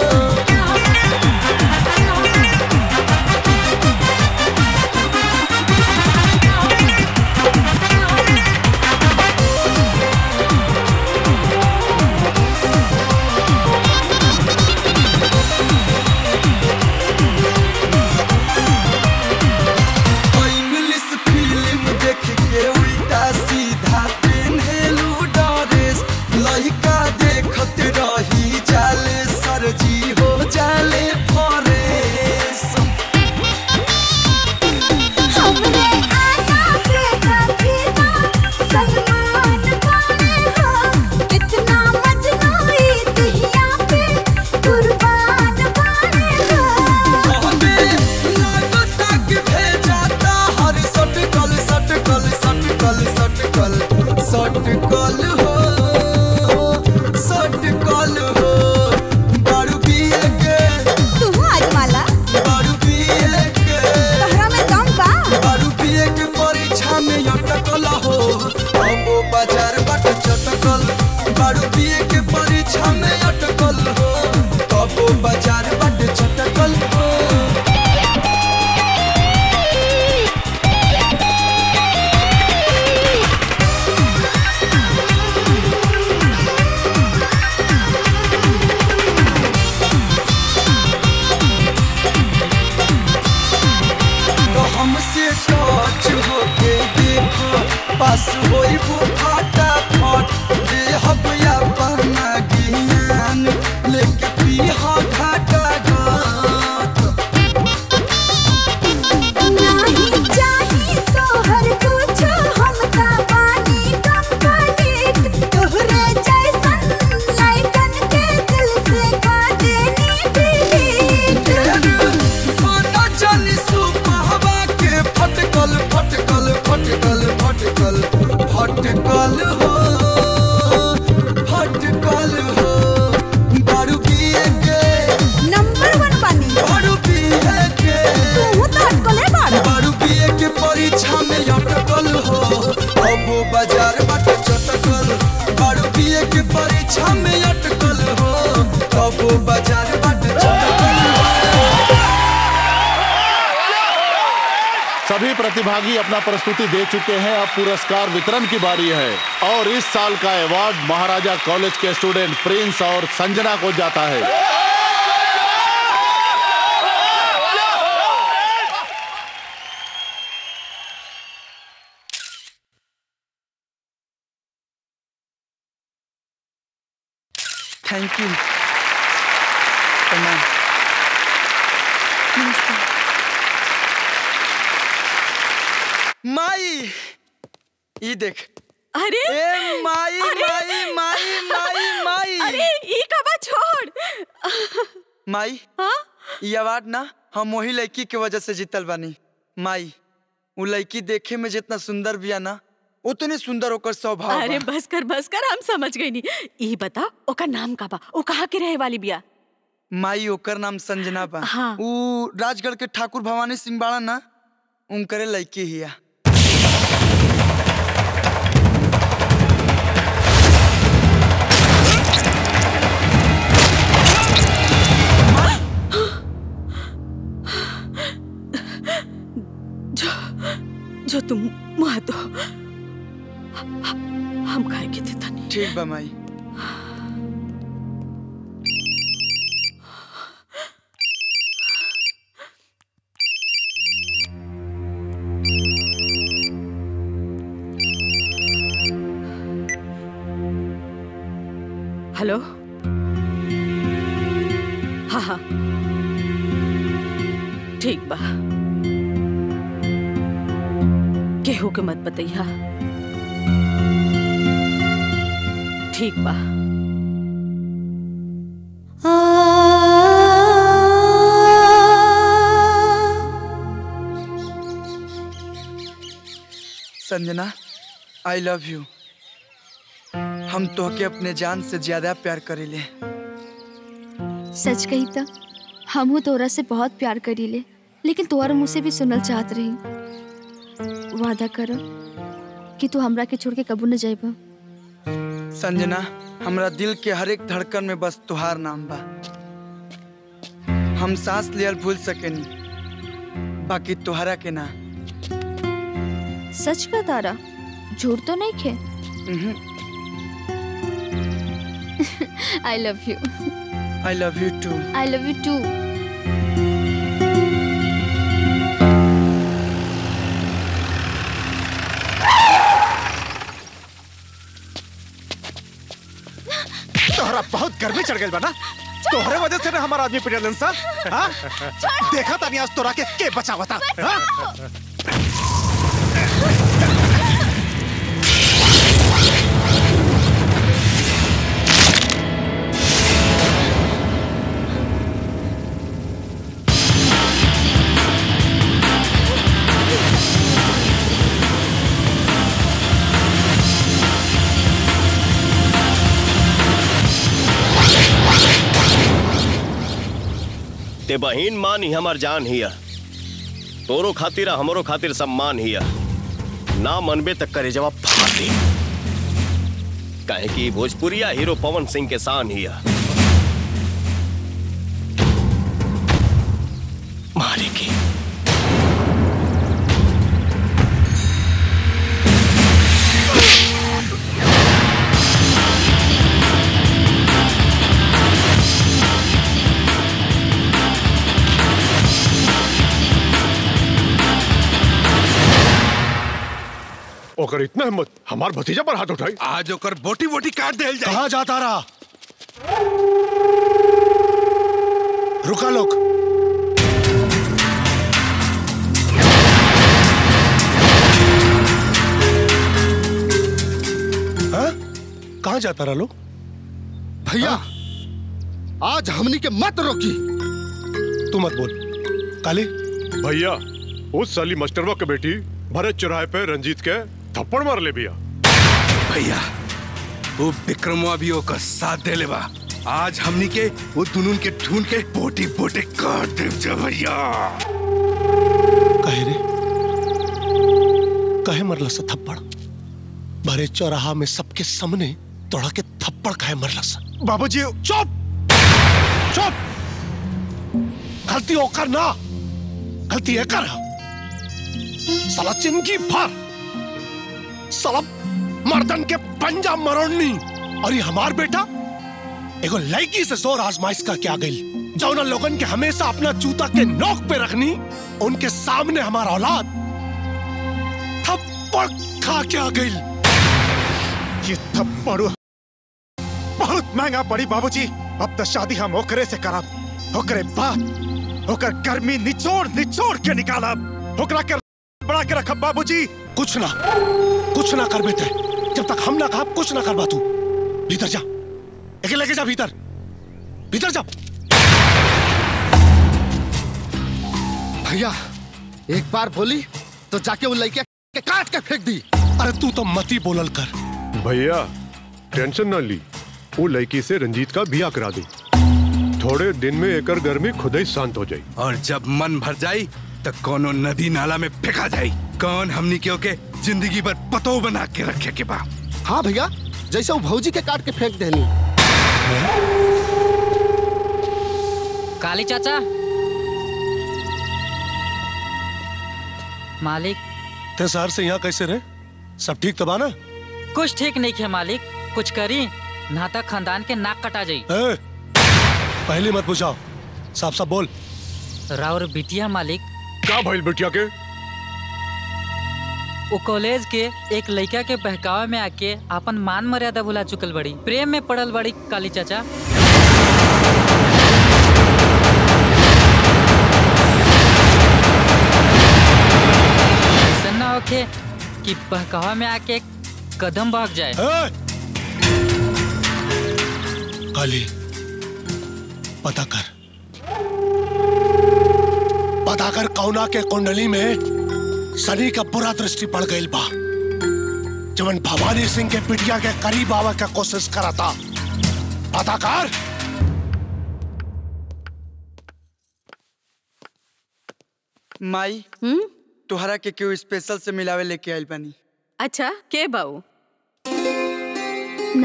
प्रतिभागी अपना प्रस्तुति दे चुके हैं, अब पुरस्कार वितरण की बारी है और इस साल का अवार्ड महाराजा कॉलेज के स्टूडेंट प्रिंस और संजना को जाता है। Thank you. माई ये देख। अरे ए माई, अरे माई माई माई माई माई। अरे ये कबा छोड़ माई। हाँ ये अवार्ड ना हम वही लड़की के वजह से जीतल बानी माई। वो लड़की देखे में जितना सुंदर बिया ना उतने सुंदर होकर स्वभाव। अरे बस कर हम समझ गई नी। ये बता ओका नाम का बा, वो कहाँ के रहे वाली बिया? माई ओकर नाम संजना बा। हाँ। वो राजगढ़ के ठाकुर भवानी सिंह बाड़ा ना उनकरे लड़की हिया। जो तुम वहां तो हम खाए के देता नहीं। ठीक बा माई। हेलो। हाँ हाँ ठीक बा, केहू के मत बतैया। ठीक बा। Sanjana I love you. हम तोहके अपने जान से ज्यादा प्यार करीले। सच कही तो हमहू तोरा से बहुत प्यार करीले, लेकिन तोहर मुँह से भी सुनल चाहत रही। वादा करो कि तू हमरा के छोड़ के कबू न जाइबा। संजना हमरा दिल के हर एक धड़कन में बस तुहार नाम बा। हम सांस लियल भूल सकेनी, बाकी तुहरा के ना। सच का तारा झूठ तो नहीं खे? I love you. I love you too. I love you too. बहुत गर्मी चढ़ गई बना, तोहरे वजह से ना हमारा आदमी पिटल इंसान। हाँ देखा था नहीं आज तोरा के बचावा था। ते बहिन मान ही हमार जान हिया, तोरो खातिर हमरो खातिर सम्मान हिया। ना मनबे तक करे जवाब फाटी, काहे कि भोजपुरिया हीरो पवन सिंह के शान हिया। मारे की ओकर इतना हिम्मत हमार भतीजा पर हाथ उठाई, आज ओकर बोटी बोटी काट देल जाए। कहाँ जाता रहा? रुका लोग, कहाँ जाता रहा लोग? भैया आज हमनी के मत रोकी। तू मत बोल काले। भैया उस साली मास्टरवा के बेटी भरत चौराहे पे रंजीत के थप्पड़ मार ले बिया। भैया वो विक्रमवा भी ओकर साथ देले बा। आज हमनी के वो दुनून के ढूंढ के बोटी बोटे काट दे जा। भैया कहे रे कहे मरला सा थप्पड़? भरे चौराहा में सबके सामने तोड़ा के थप्पड़ कहे मरला सा? बाबूजी चुप चुप, गलती ओकर ना, गलती एकर है। साला चिंकी फार, साला मर्दन के पंजा मरोड़नी, और ये हमार बेटा एगो लड़की से जोर आजमाइश करके आ गई। जौना लोगन के हमेशा अपना जूता के नोक पे रखनी, उनके सामने हमारा औलाद थप्पड़ खा के आ गई। ये थप्पड़ बहुत महंगा पड़ी बाबूजी। अब तो शादी हम ओकरे से करब, ओकरे बाप, ओकर गर्मी निचोड़ निचोड़ के निकालब, ओकरा के बड़ा के रखब। बाबूजी कुछ ना कर बेटे, जब तक हम ना कहा कुछ ना करवा। तू भीतर जा, एक लेके जा भीतर, भीतर जा। भैया एक बार बोली तो जाके उन लड़किया के काट के फेंक दी। अरे तू तो मती बोलल कर। भैया टेंशन ना ली, वो लड़की से रंजीत का ब्याह करा दे। थोड़े दिन में एकर गर्मी खुद ही शांत हो जाये और जब मन भर जाये तो कोनो नदी नाला में फेंका जाये। कौन हमनी क्यों के जिंदगी भर पतो बना के रखे के बा। हाँ भैया जैसे वो भौजी के काट के फेंक देनी। काली चाचा मालिक ते शहर से यहाँ कैसे रहे? सब ठीक तबा ना? कुछ ठीक नहीं है मालिक, कुछ करी ना तो खानदान के नाक कटा जाये। पहले मत पूछाओ, साफ साफ बोल। रावर बिटिया मालिक। क्या भाई बिटिया के? वो कॉलेज के एक लड़का के बहकावे में आके अपन मान मर्यादा भुला चुकल बड़ी, प्रेम में पड़ल बड़ी काली चाचा। सन्ना होके कि बहकावे में आके कदम भाग जाए। काली पता कर, पता कर कौना के कुंडली में शनि का बुरा दृष्टि पड़ गई बा, जवन भवानी सिंह के पिटिया के करीब आवा का कोशिश करा था। पताकार माई तुहरा के क्यों स्पेशल से मिलावे लेके आयल बनी। अच्छा के बाऊ?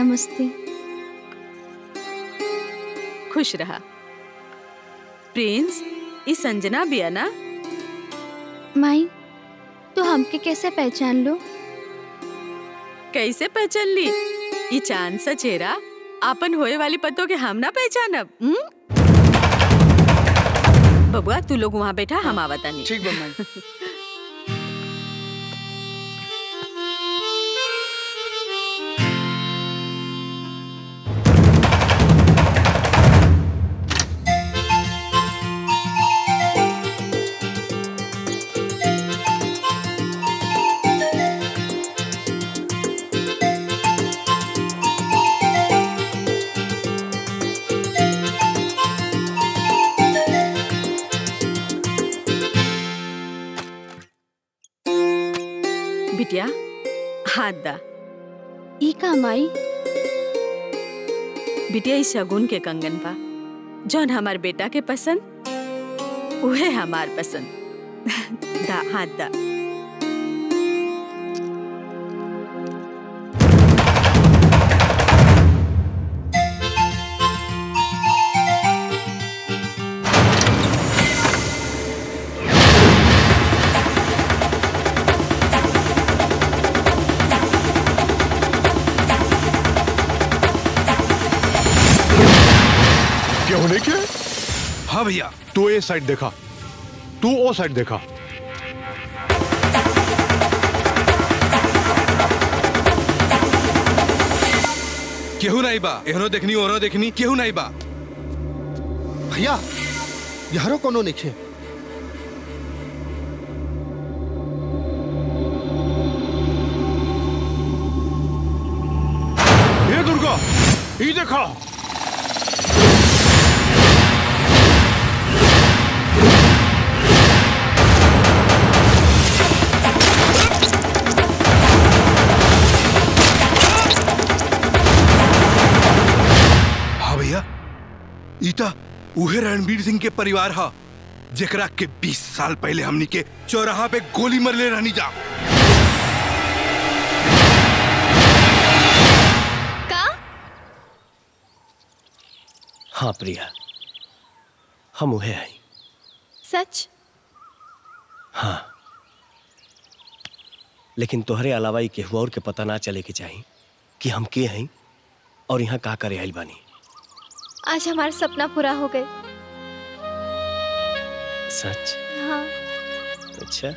नमस्ते। खुश रहा। प्रिंस ई संजना भी है ना? माई तो हमके कैसे पहचान लो? कैसे पहचान ली? ये चांद सा चेहरा आपन होए वाली पतों के हम ना पहचानब। बबुआ तू लोग वहाँ बैठा, हम आवता नहीं। ठीक बम्मा। हादा ई का माई? बिटिया इस शगुन के कंगन पा जौन हमार बेटा के पसंद उहे हमार पसंद दा। हादा भैया तू ये साइड देखा, तू वो साइड देखा। केहू नहीं बा, एहरो देखनी ओरो देखनी, केहू नहीं बा। भैया यारो कोनो निखे। ये दुर्गा ये देखा। इता उहे रणबीर सिंह के परिवार हा जेकरा के 20 साल पहले हमनी के चौराहा पे गोली मरले रहनी। जा का? हाँ प्रिया हम उहे आई। सच? हाँ लेकिन तोहरे अलावा ई केहू और के पता ना चले के चाहिए कि हम के हैं और यहाँ का करे आइल बानी। आज हमारा सपना पूरा हो गए। सच? हाँ। अच्छा।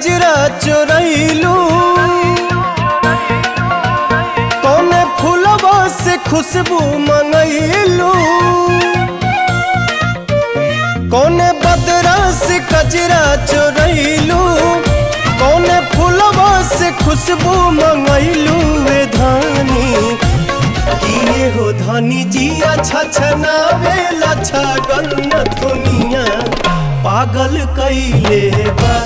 गजरा चोरैलू, तोने फूलवा से खुशबू मंगैलू, कोने बदरा से गजरा चोरैलू, कोने फूलवा से खुशबू मंगैलू। वे धानी किए हो धानी जी अच्छा छनावेला छागल न दुनिया पागल कैले बा।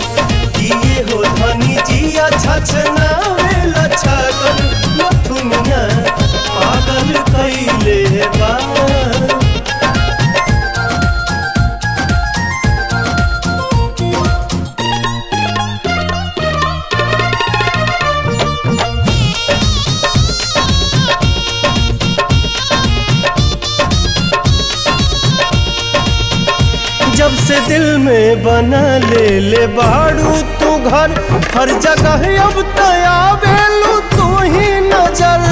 किए हो धनी जी अच्छा छनावेला छागल न दुनिया पागल कैले बा। जब से दिल में बना ले बाड़ू तू घर हर जगह अब तयावेलू तू ही नजर।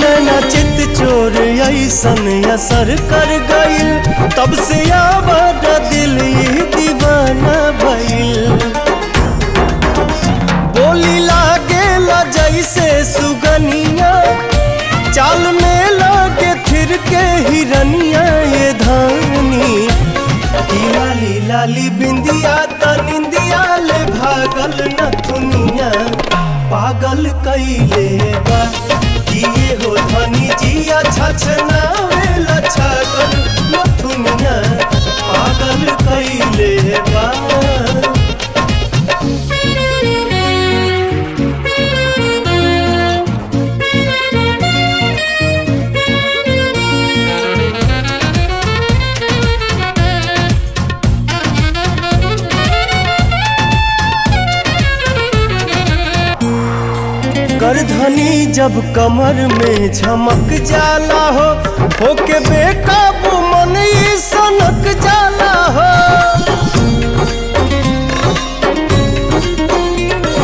नैना चित चोर ऐसन असर कर गइल, तब से यावर दिल दीवाना भइल। बोली लागेला जैसे सुगनिया, चाल में लागे फिर के हिरनिया। ये धानी की लाली लाली बिंदिया तनिंदिया ले भागल न दुनिया पागल कैले बा। किए हो धनी जी अच्छा छनावेला छागल न दुनिया पागल कैले बा। गर्दनी जब कमर में झमक जाला हो के बेकाबू मन ई सनक जाला हो।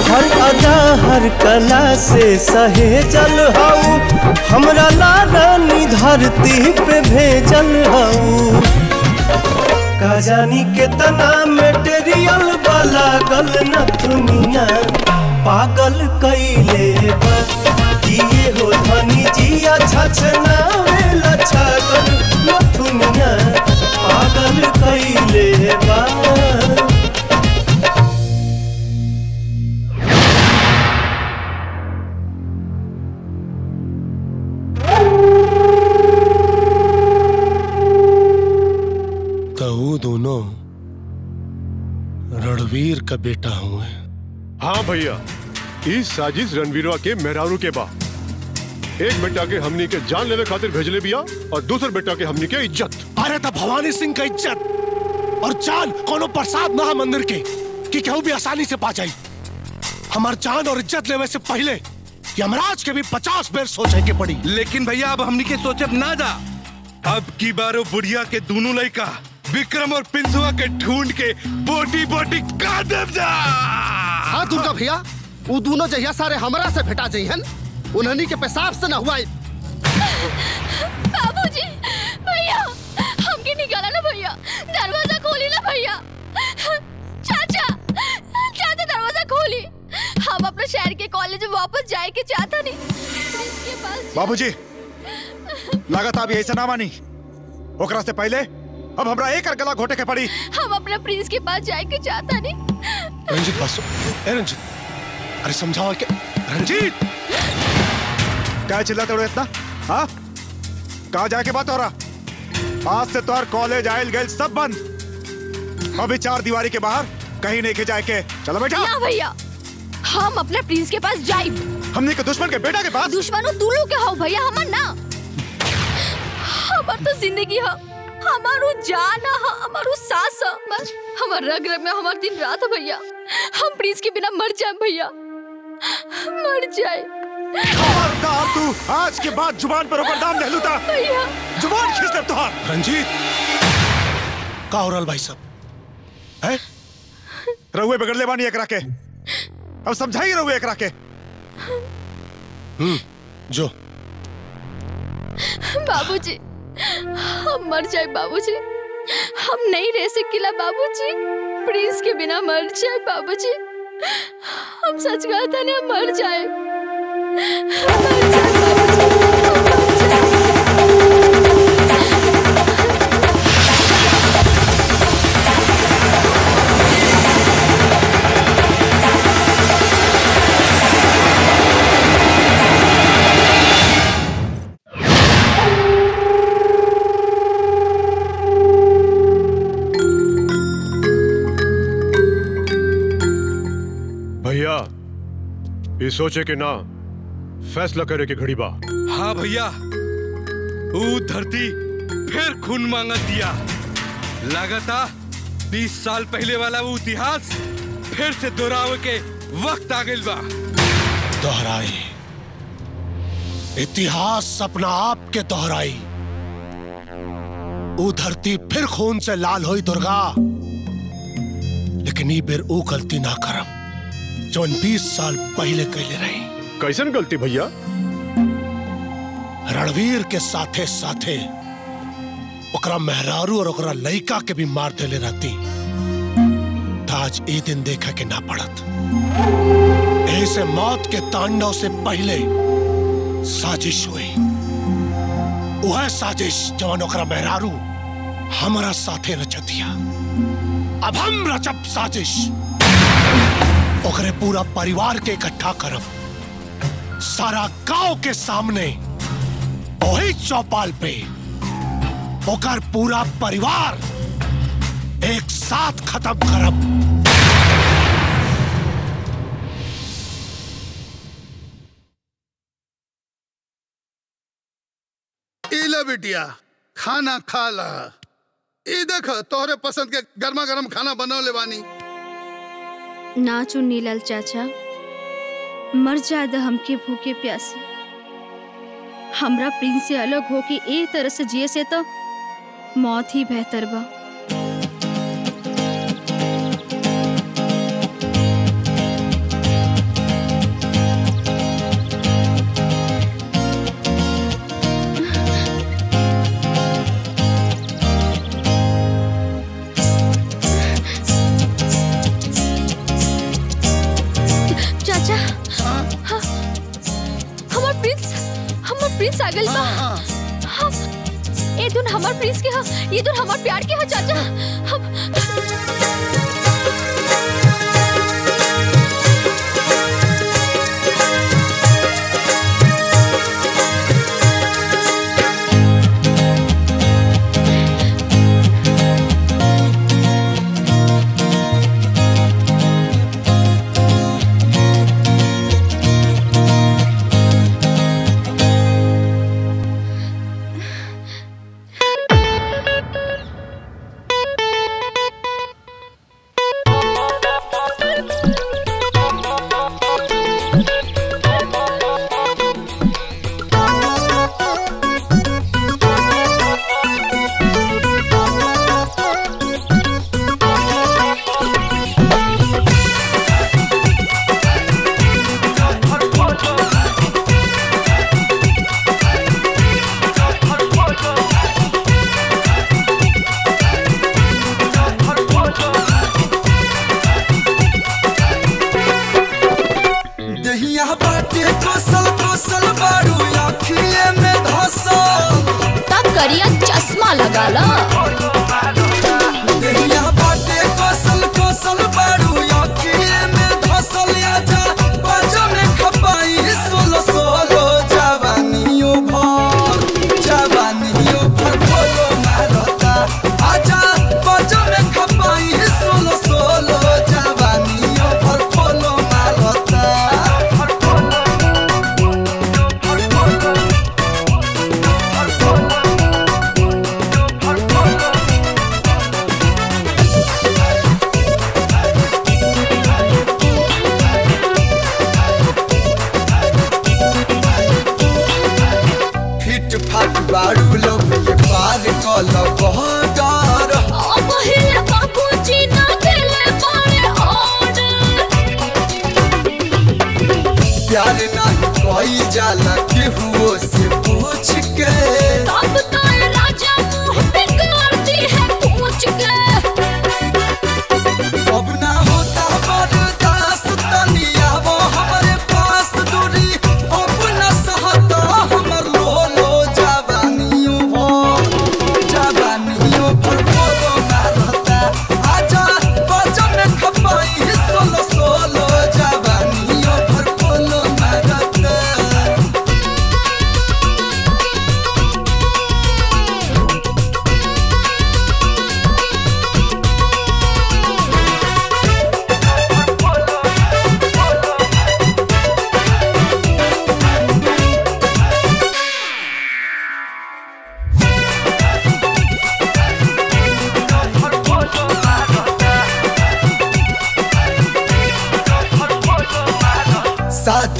हर अदा हर कला से सहेजल हऊ, हमरा लारानी धरती पे भेजल हऊ। का जानी केतना मेटेरियल वाला गल न दुनिया पागल कैले बा। किए हो धनी जी अच्छा छनावेला छागल न दुनिया पागल कैले बा। तो दोनों रणवीर का बेटा हुए। हाँ भैया, इस साजिश रणवीरवा के मेहरारू के बा। एक बेटा के हमनी के जान लेवे खातिर भेजले बिया और दूसर बेटा के हमनी के इज्जत। अरे तब भवानी सिंह का इज्जत और जान कोनो प्रसाद महा मंदिर के कि केहू भी आसानी से पा जाई। हमार जान और इज्जत लेवे से पहले यमराज के भी 50 बेर सोचे के पड़ी। लेकिन भैया अब हमनी के सोचब ना जा। अब की बारो बुढ़िया के दोनों लड़का विक्रम और पिंसुआ के ढूंढ के बोटी बोटी का देव जा। हाँ दुर्गा भैया, वो दोनों जहिया सारे हमरा से भेटा जइहन, उन्हनी के पेशाब से न हुआ। बाबूजी, भैया हमके निकाला ना भैया, दरवाजा खोली ना भैया। चाचा चाचा दरवाजा खोली, हम अपने शहर के कॉलेज में वापस जाए के चाहता नहीं। बाबूजी लागत आप यही से ना मानी ओकरा से पहले अब हमरा एक और गला घोटे के पड़ी। हम अपने प्रिंस के पास जाए के चाहता नहीं। रंजीत पासो, ए रंजीत, अरे समझाओ के रंजीत, क्या चिल्लाते हो इतना? हाँ, कहाँ जाए के बात हो रहा? आज से तोर कॉलेज आयल गैल सब बंद। अभी 4 दीवारी के बाहर कहीं नहीं के जाए के। चलो बेटा। ना भैया, हम अपने प्रिंस के पास जाए। हमने के दुश्मन के बेटा के पास। दुश्मनों तूलो के हो भैया हमर ना। हमार तो जिंदगी है, हमारू जाना, हमारू सास, हमार रग में हमार दिन रात भैया। हम प्रिंस के बिना मर जाए भैया, मर जाए। खबरदार तू आज के बाद जुबान पर उपरदाम नहीं लूटा भैया, जुबान खींच ले तुहार। रंजीत का होरल भाई सब है रहुए बिगड़ ले बानी एकरा के। अब समझाई रहुए एकरा के। जो बाबूजी हम मर जाए बाबूजी, हम नहीं रह सकेला बाबूजी, प्रिंस के बिना मर जाए बाबूजी, हम सच कहता नहीं, हम मर जाए। ये सोचे कि ना फैसला करे कि घड़ी बा। हाँ भैया, वो धरती फिर खून मांगा दिया, लगाता 20 साल पहले वाला वो इतिहास फिर से दोहरावे के वक्त आ गया बा। दोहराई इतिहास अपना आप के दोहराई, वो धरती फिर खून से लाल होई दुर्गा, लेकिन ये बेर वो गलती ना करम जो 20 साल पहले कैले रही। कैसन गलती भैया? रणवीर के साथे साथे ओकरा मेहरारू और ओकरा लड़का के भी मार देले रहती, आज ये दिन देखा के ना पड़त। ऐसे मौत के तांडव से पहले साजिश हुई, वह साजिश जवन ओकरा मेहरारू हमारा साथे रचतिया। अब हम रचब साजिश, ओकरे पूरा परिवार के इकट्ठा करब, सारा गांव के सामने वही चौपाल पे ओकर पूरा परिवार एक साथ खत्म करब। इला बिटिया खाना खा ला, ये देख तोहरे पसंद के गर्मा गर्म खाना बनौले बानी। ना चुन्नी लाल चाचा, मर जाए हमके भूखे प्यासे, हमरा प्रिंस से अलग होके ए तरह से जिए से तो मौत ही बेहतर बा। प्रिंस के हा, ये तो हमारे प्यार के हा चाचा। हम तब तो राजा मुँह पे करती है।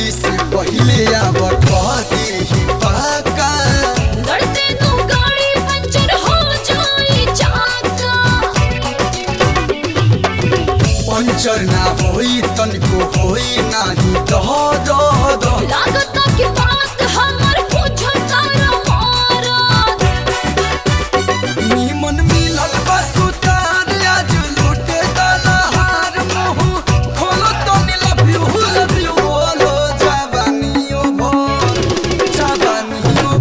शादी से पहले आवत ही पक्का लड़ते नु गाड़ी पंचर हो जाई चाका पंचर ना होई तनको होई नाही दो दो दो लागत की बात हमर बुझता मारा निमन मिलल बसुता आज लूटे दलाहार मुंह खोलो तो लव यू बोलो जवानियों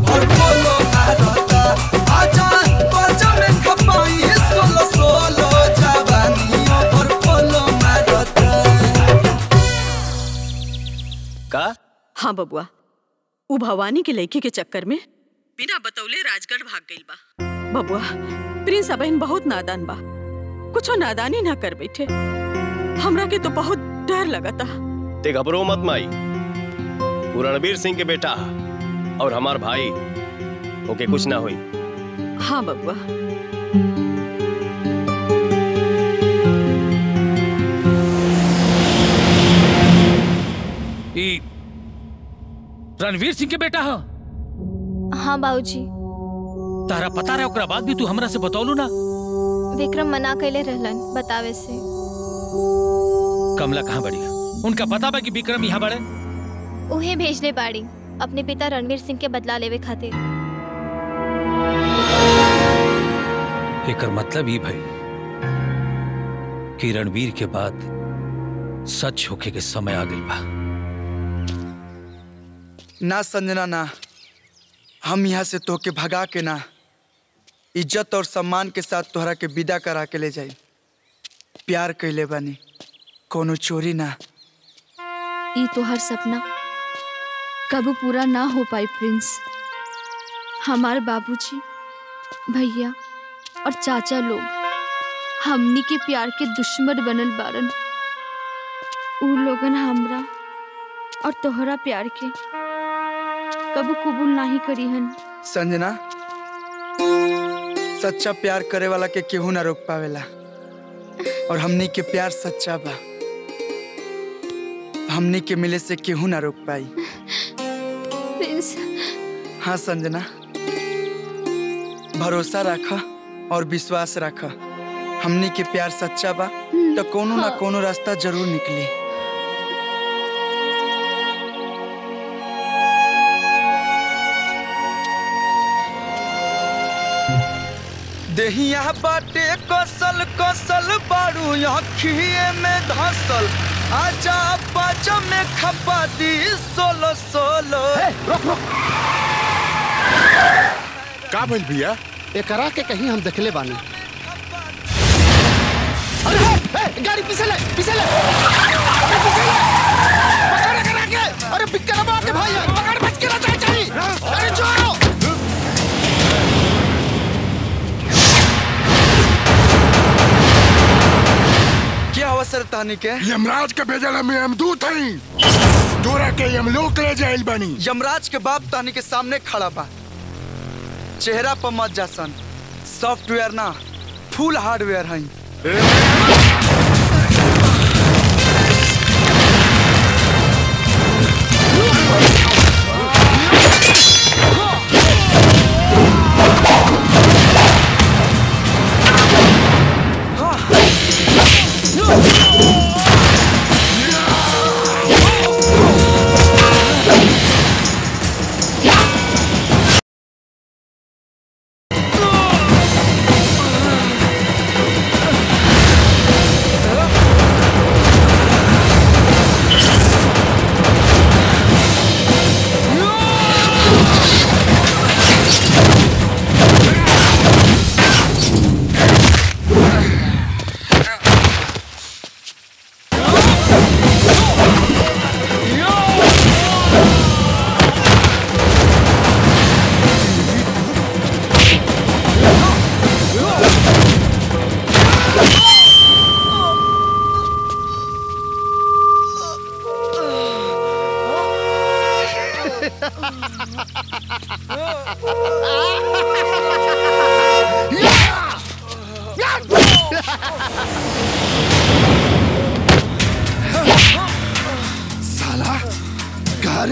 भर बोलो आरता आजा बजा में खपाई सोलो सोलो जवानियों भर बोलो मारता का। हाँ बबुआ, वो भवानी के लड़की के चक्कर में बिना बतौले राजगढ़ भाग गई बा। बबुआ, प्रिंस बहन बहुत नादान बा, कुछो नादानी ना कर बैठे। हमरा के तो बहुत डर लगता। ते घबरो मत माई, वो रणबीर सिंह के बेटा और हमार भाई, ओके कुछ ना हुई। हाँ बबुआ। रणवीर सिंह के बेटा हा? हाँ बाबूजी। तारा पता रहे ओकरा बाद भी तू हमरा से बतौलू ना? विक्रम मना कैले रहलन बतावे से। कमला कहाँ बड़ी? उनका पता बा कि विक्रम यहाँ बड़े? उहे भेजले बाड़ी अपने पिता रणवीर सिंह के बदला लेवे खातिर। एकर मतलब ये भाई कि रणवीर के बाद सच होके के समय आ गइल बा। ना संजना ना, हम यहाँ से तोहके भगा के ना, इज्जत और सम्मान के साथ तोहरा के विदा करा के ले जाई। प्यार कैले बानी, कोनो चोरी ना। ई तोहर सपना कबू पूरा ना हो पाई प्रिंस। हमार बाबूजी, भैया और चाचा लोग हमनी के प्यार के दुश्मन बनल बारन। ऊ लोगन हमरा और तोहरा प्यार के कबू कबूल नहीं करी हन। संजना, सच्चा प्यार करे वाला के केहू ना रोक पावेला और हमनी के प्यार सच्चा बा, हमनी के मिले से केहू ना रोक पाई। प्रिंस। हाँ संजना, भरोसा रखा और विश्वास रखा, हमनी के प्यार सच्चा बा तो कोनो ना कोनो रास्ता जरूर निकली। देहिया बाटे कौशल कौशल बारू आँखिए में धसल आजा बाजा में खपा दी सोलो सोलो। रुक रुक, का भइल भैया? एकरा के कहीं हम देखले बानी। अरे गाड़ी पीछे ले, पीछे ले, पीछे ले, पकड़ करा के। अरे बिकरम आके भाई पकड़ बच के ना जाए चाहिए। अरे छोड़ो। क्या अवसर तानी के? यमराज के भेजल हमें यमदूत हई, तोरा के यमलोक ले जाइल बानी। यमराज के बाप तानी के सामने खड़ा बा, चेहरा पर मत जासन, सॉफ्टवेयर ना फुल हार्डवेयर हई।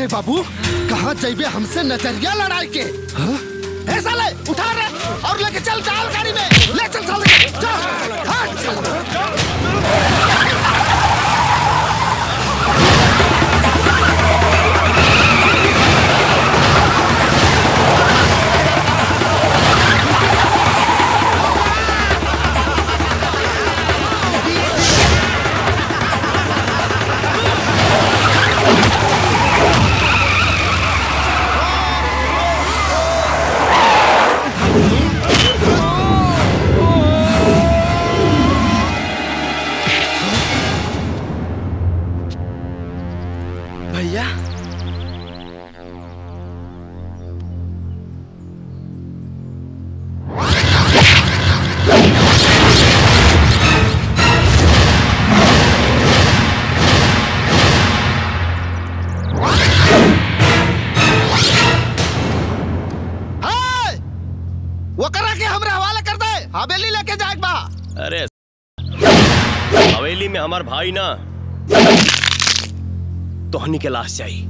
अरे बाबू कहाँ जाइबे हमसे नजरिया लड़ाई के ए साले उठा रे और लेके चल डाल गाड़ी में ले चल साले चल हमार भाई ना तोहनी के लाश जाई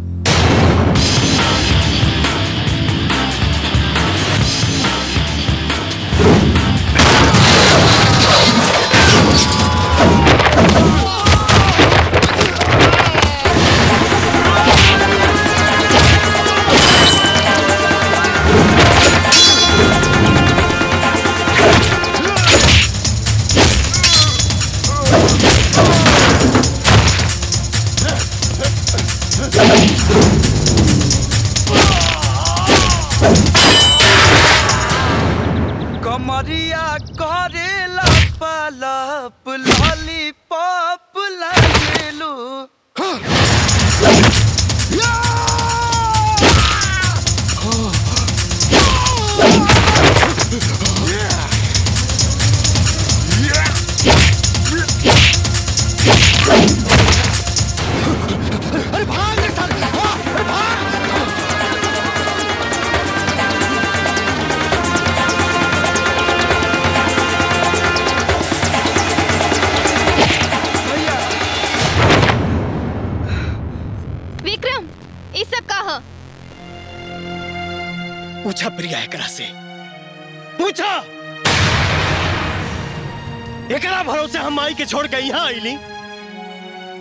के छोड़ के यहाँ आईली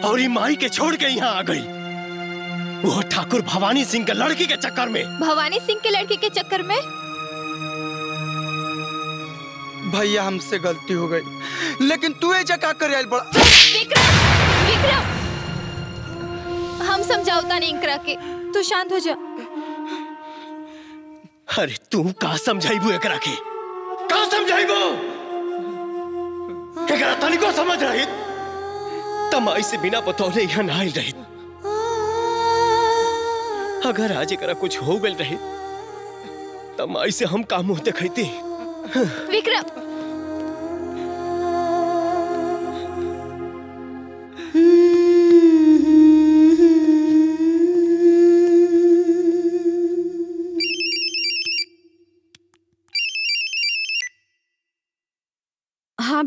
और ये माई के छोड़ के यहाँ आ गई। वो ठाकुर भवानी सिंह के लड़की के चक्कर में भैया हमसे गलती हो गई, लेकिन तू ये जगह कर आयल बड़ा। विक्रम हम समझाऊता नहीं करा के, तू शांत हो जा। अरे तू का समझाइबू एकरा के, का समझाइबू तनी को समझ रही तमाई से बिना बतौले यहाँ नायल रही। अगर आज एकरा कुछ हो गल रही तमाई से हम का मुंह देखती। विक्रम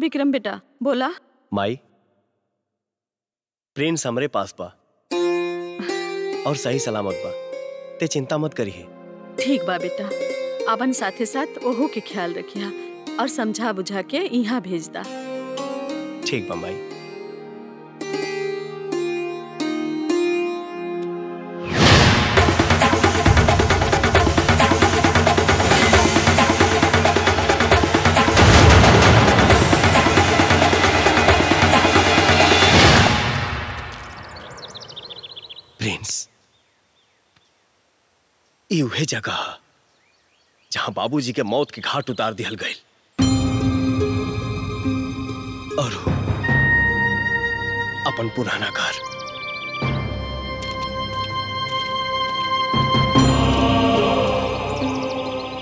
विक्रम बेटा बोला। माई प्रिंस हमरे पास बा और सही सलामत बा, ते चिंता मत करिए। ठीक बा बेटा, अपन साथे साथ ओहो के ख्याल रखिया और समझा बुझा के यहाँ भेज दा। ठीक बा माई। वह जगह जहां बाबूजी के मौत के घाट उतार दिया गए और अपन पुराना घर।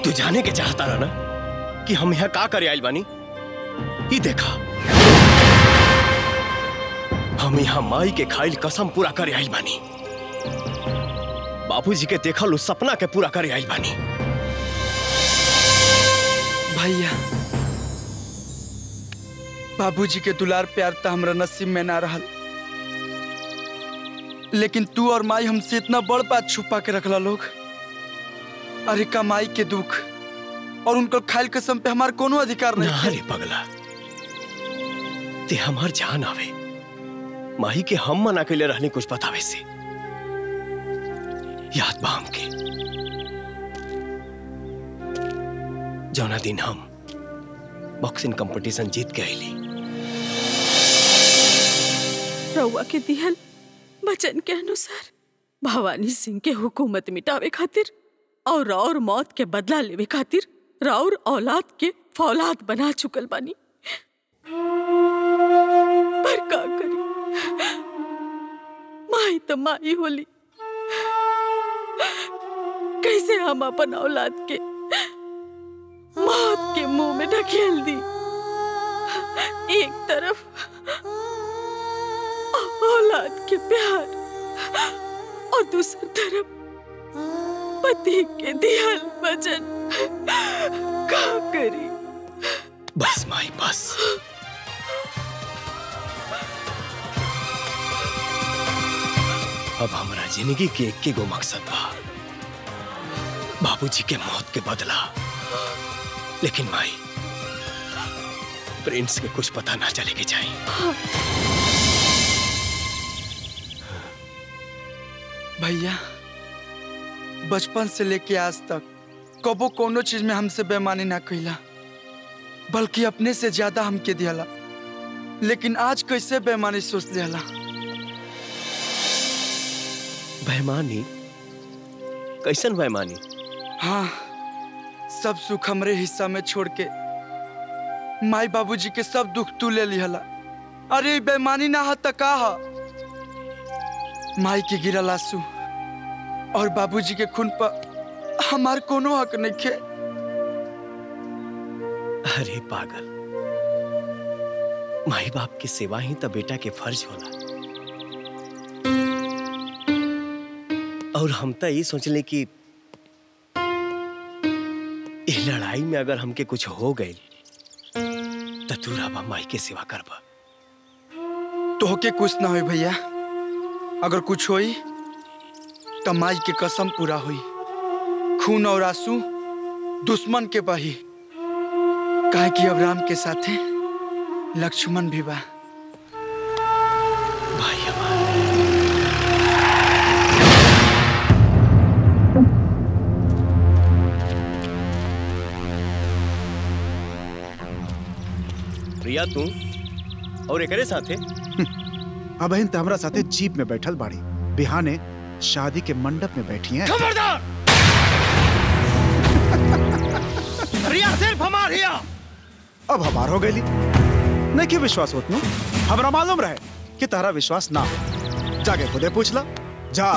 तू जाने के चाहता रहा ना कि हम यहां का करे आइल बानी। ये देखा हम यहां माई के खाइल कसम पूरा करे आइल बानी। बाबूजी के देखल उस सपना के पूरा करे आइल बानी। भैया बाबूजी के दुलार प्यार त हमरा नसीब में ना रहल। लेकिन तू और माई हमसे इतना बड़ बात छुपा के रखला लोग। अरे का माई के दुख और उनका खायल कसम पे हमार कोनो अधिकार नहीं। अरे पगला ते हमार जान आवे, माही के हम मना के लिए रहने कुछ बतावे से याद बा हमके जौना दिन हम बॉक्सिंग कंपटीशन जीत के आईली। रउआ के दिहल वचन के अनुसार भवानी सिंह के हुकूमत मिटावे खातिर और राउर मौत के बदला लेवे खातिर राउर औलाद के फौलाद बना चुकल बानी। पर का करी, माई तो माई होली, कैसे हम अपन औलाद के मौत के मुंह में ढकेल दी। एक तरफ औलाद के प्यार और दूसरी तरफ पति के दिहल वचन। का करी, बस माई बस। अब हमारा जिंदगी के एक गो मकसद बा बाबूजी के मौत के बदला। लेकिन माई प्रिंस के कुछ पता ना चले के जाए। भैया बचपन से लेके आज तक कबो कोनो चीज में हमसे बेमानी ना कइला, बल्कि अपने से ज्यादा हमके दियाला। लेकिन आज कैसे बेमानी सोच लियाला। बेमानी कैसन बेमानी? हाँ, सब सुख हमरे हिस्सा में छोड़ के माई बाबूजी के सब दुख तू ले लियाला। अरे बेमानी ना हा त का हा? माई के गिरल आंसू और बाबूजी के खून पर हमार कोनो हक नहीं खे। अरे पागल, माई बाप की सेवा ही तो बेटा के फर्ज होला। और हम तो ये सोच ले कि इस लड़ाई में अगर हमके कुछ हो गए तो तू राबा माई के सेवा करबा। तो होके कुछ ना हो भैया, अगर कुछ होई तो माई के कसम पूरा हुई। खून और आंसू दुश्मन के बही, काहे कि अब राम के साथे लक्ष्मण भी बा। भाई प्रिया तू और एकरे साथे अब बहन तो हमरा साथे जीप में बैठल बाड़ी, बिहाने शादी के मंडप में बैठी हैं। खबरदार प्रिया, सिर्फ हमार हिया। अब हमार हो गई नहीं कि विश्वास होत नू। हमरा मालूम रहे कि तारा विश्वास ना हो, जाके खुदे पूछ ला जा।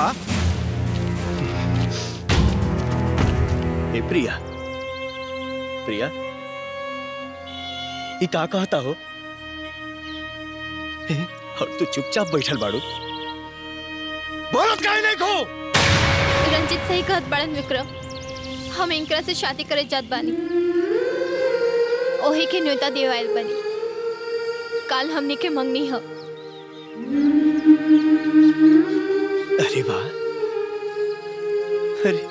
ए प्रिया, प्रिया ये का कहता हो? और तू चुपचाप बैठल बाड़ू, बोलत काहे नहीं खो? रंजित सही कहत बाड़न विक्रम, हम इनकरा से शादी करे जात बानी, ओही के न्योता देवायल बनी। काल हमने के मंगनी है। अरे वाह, अरे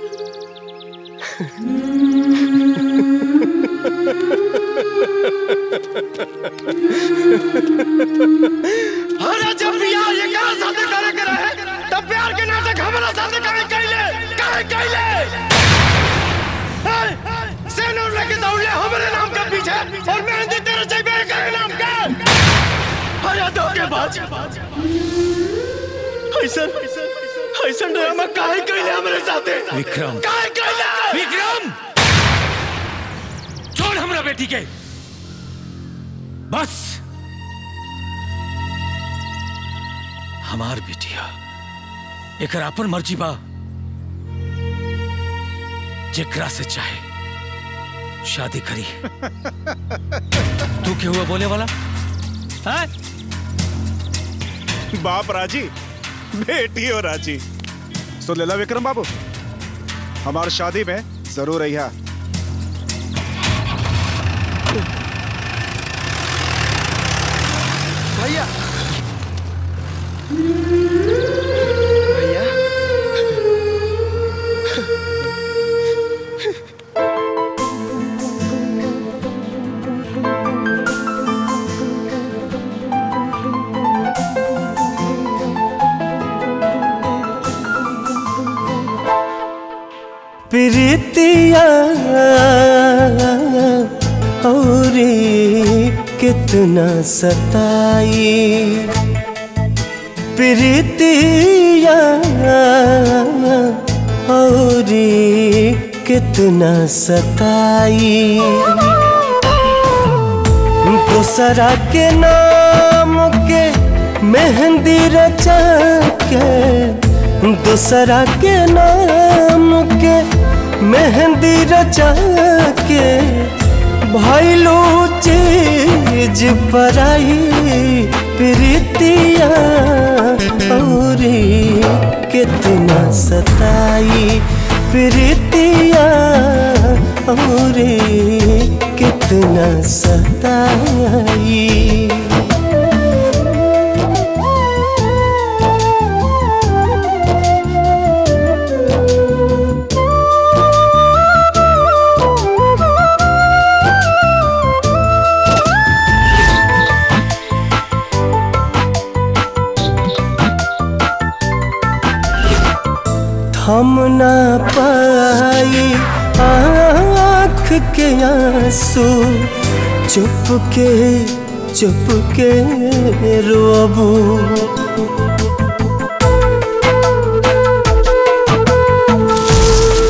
हरा जब प्यार ये कहाँ साथ करे करे है, तब प्यार के नाटक हमारा साथ करे कहिले कहे कहिले। लेके दौड़ ले हमारे नाम का पीछे, और मैं तेरे से बेर का नाम का हया दो के बाज। ऐसन ऐसन ड्रामा काहे कइले हमरे साथे? विक्रम काहे कइले? विक्रम छोड़ हमरा बेटी के, बस। हमार बेटिया एकर अपन मर्जी बा, जेकरा से चाहे शादी करी। तू क्या हुआ बोले वाला? हाँ? बाप राजी बेटी हो राजी। सुन लेला विक्रम बाबू, हमारी शादी में जरूर आई है। भैया जीतिया और कितना सताई प्रीतिया और कितना सताई दूसरा के नाम के मेहंदी रचा के दूसरा के नाम के मेहंदी रचा के भैलू चीज पराई प्रीतिया और कितना सताई प्रीतिया और कितना सताई हम ना पाई आँख के आंसू चुप के रोबू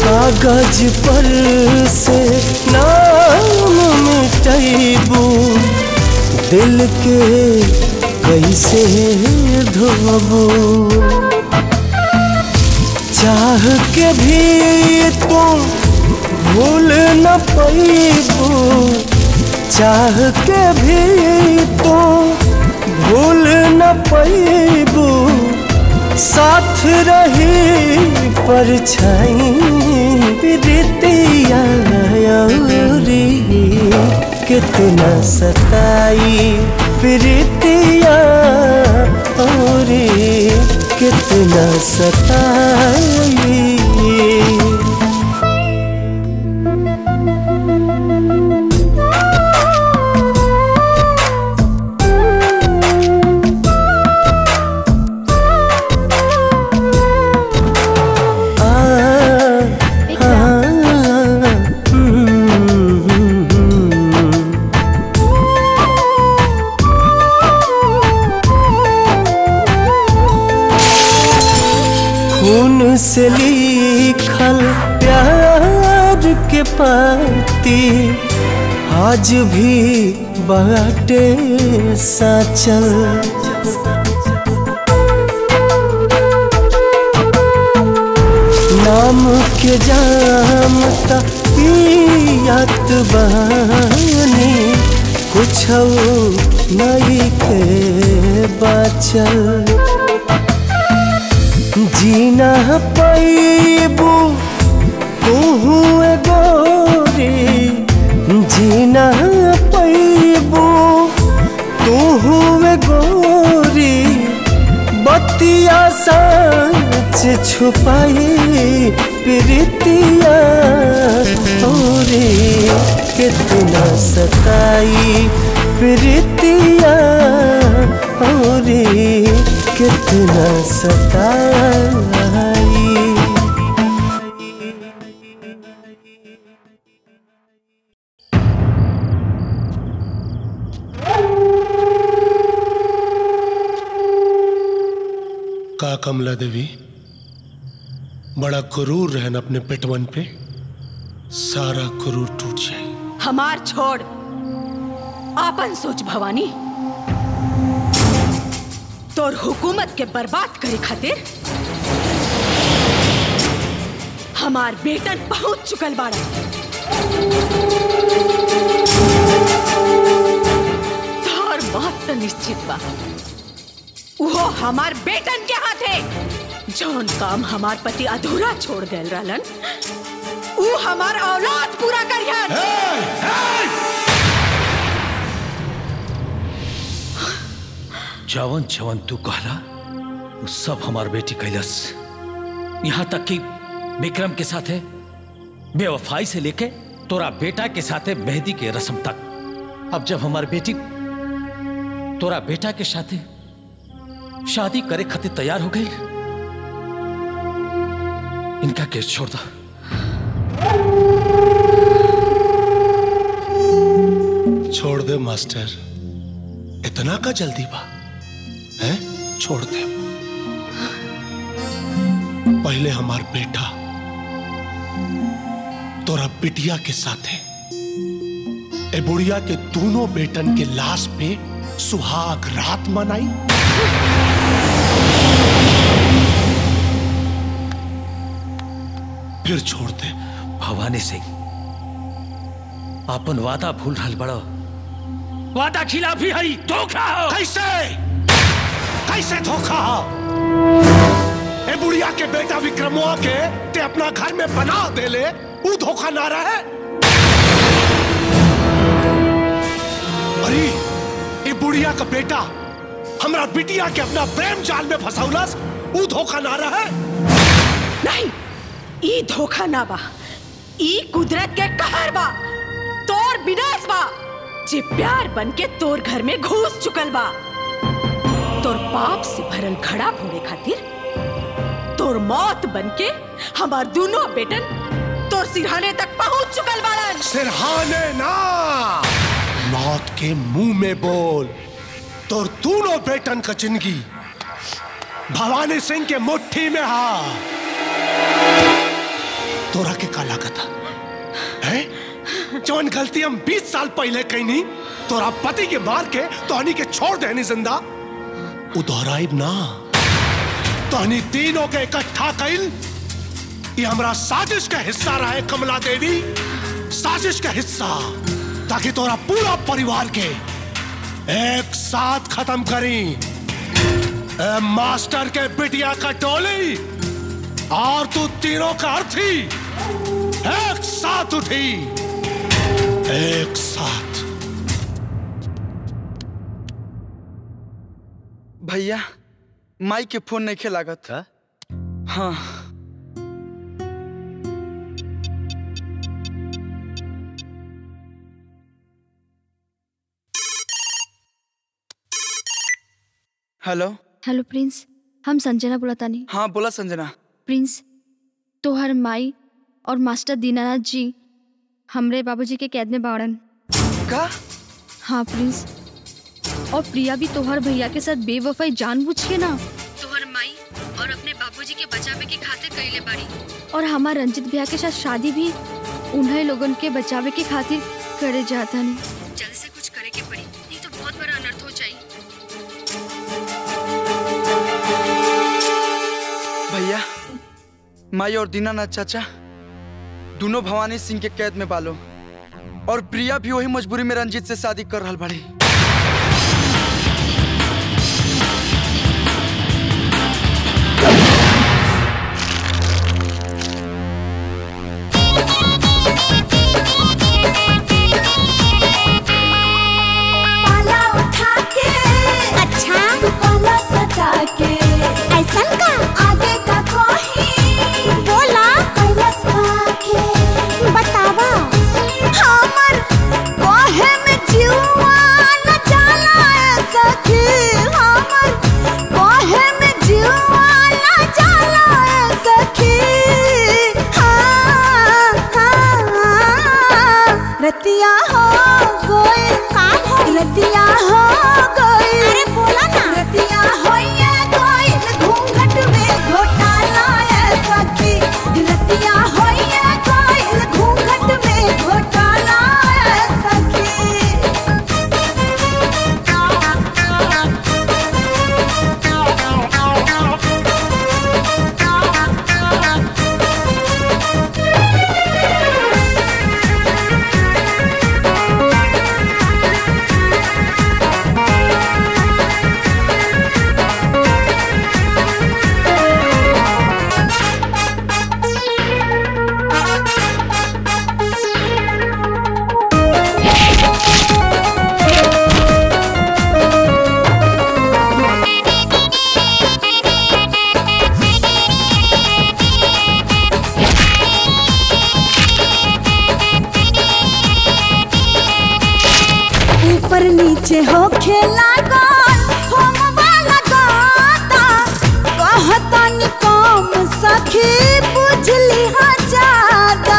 कागज पर से नाम मिटाइबू दिल के कैसे धोबू चाह के भी तुम भूल न पाइबू चाह के भी तुम भूल न पाइबू साथ रही परछाई प्रीतिया औरी कितना सताई प्रीतिया औरी कितना सताई से लिखल प्यार के पाती आज भी बाटे साचल नाम के जाम त पियात बानी कुछ नहीं के बाचल जीना पाइबू तू गोरी जीना पाइबू तू गोरी बतिया सच छुपाई प्रीतिया औरी कितना सताई प्रीतिया औरी कितना सताई का कमला देवी बड़ा गुरूर रहन अपने पिटवन पे सारा गुरूर टूट जाए हमार छोड़ आपन सोच भवानी और हुकूमत के बर्बाद करे खातिर हमार बेटन बहुत चुकल बाड़ा तोर मौत तो निश्चित बा वो हमार बेटन के हाथ है जौन काम हमार पति अधूरा छोड़ गए रहलन वो हमार औलाद पूरा करियन hey! hey! जवन जवन तू कहला वो सब हमार बेटी कैलस यहाँ तक कि विक्रम के साथ बेवफाई से लेके तोरा बेटा के साथ मेहंदी के रस्म तक अब जब हमार बेटी तोरा बेटा के साथ शादी करे खातिर तैयार हो गई इनका केस छोड़ दो छोड़ दे मास्टर, इतना का जल्दी बा है? छोड़ दे, पहले हमार बेटा तोरा बिटिया के साथ है, ए बुढ़िया के दोनों बेटन के लाश पे सुहाग रात मनाई। फिर छोड़ते भवानी सिंह, आपन वादा भूल रहा बड़ो, वादा खिलाफी हई, धोखा हो। कैसे कैसे धोखा हो? ए बुढ़िया के बेटा विक्रमवा के ते अपना घर में बना दे ले, वो धोखा ना रहे। अरे ए बुढ़िया का बेटा हमरा बिटिया के अपना प्रेम जाल में फंसाउलस, वो धोखा ना रहे। नहीं, ई धोखा ना बा, ई कुदरत के कहर बा, तोर विनाश बा, जे प्यार बनके तोर घर में घुस चुकल बा। तोर पाप से भरल घड़ा भोरे खातिर तोर मौत बनके हमार दोनों बेटन तोर सिरहाने तक पहुंच चुकल बाड़न। सिरहाने ना, मौत के मुंह में बोल, तोर दोनों बेटन का जिंदगी भवानी सिंह के मुट्ठी में हा। तोरा के का लागत है? जौन गलती हम 20 साल पहले कईनी, तोरा पति के मार के तोहनी के छोड़ देनी जिंदा, उ दोहराइब ना। तोहनी तीनों के इकट्ठा कइल, ये हमरा साजिश का हिस्सा रहे कमला देवी, साजिश का हिस्सा, ताकि तोरा पूरा परिवार के एक साथ खत्म करी। ए मास्टर के बिटिया का टोली और तू तीनों का अर्थी एक साथ उठी, एक साथ। भैया माई के फोन नहीं खेला गया था। हाँ हेलो हेलो प्रिंस, हम संजना बोलता नहीं। हाँ बोला संजना। प्रिंस, तोहर माई और मास्टर दीनानाथ जी हमरे बाबूजी के कैद में बाड़न का? हाँ प्रिंस, और प्रिया भी तोहर भैया के साथ बेवफाई जानबूझ के ना तोहर माई और अपने बाबूजी के बचावे के खातिर कईले बाड़ी, और हमार रंजित भैया के साथ शादी भी उन्हें लोगन के बचावे के खातिर करे जाता नहीं। जल्दी से कुछ करे के पड़ी, नहीं तो बहुत बड़ा अनर्थ हो जाये। भैया माई और दीनानाथ चाचा दोनों भवानी सिंह के कैद में बालो, और प्रिया भी वही मजबूरी में रंजीत से शादी कर रहा बड़ी। सखी बुझली हजादा।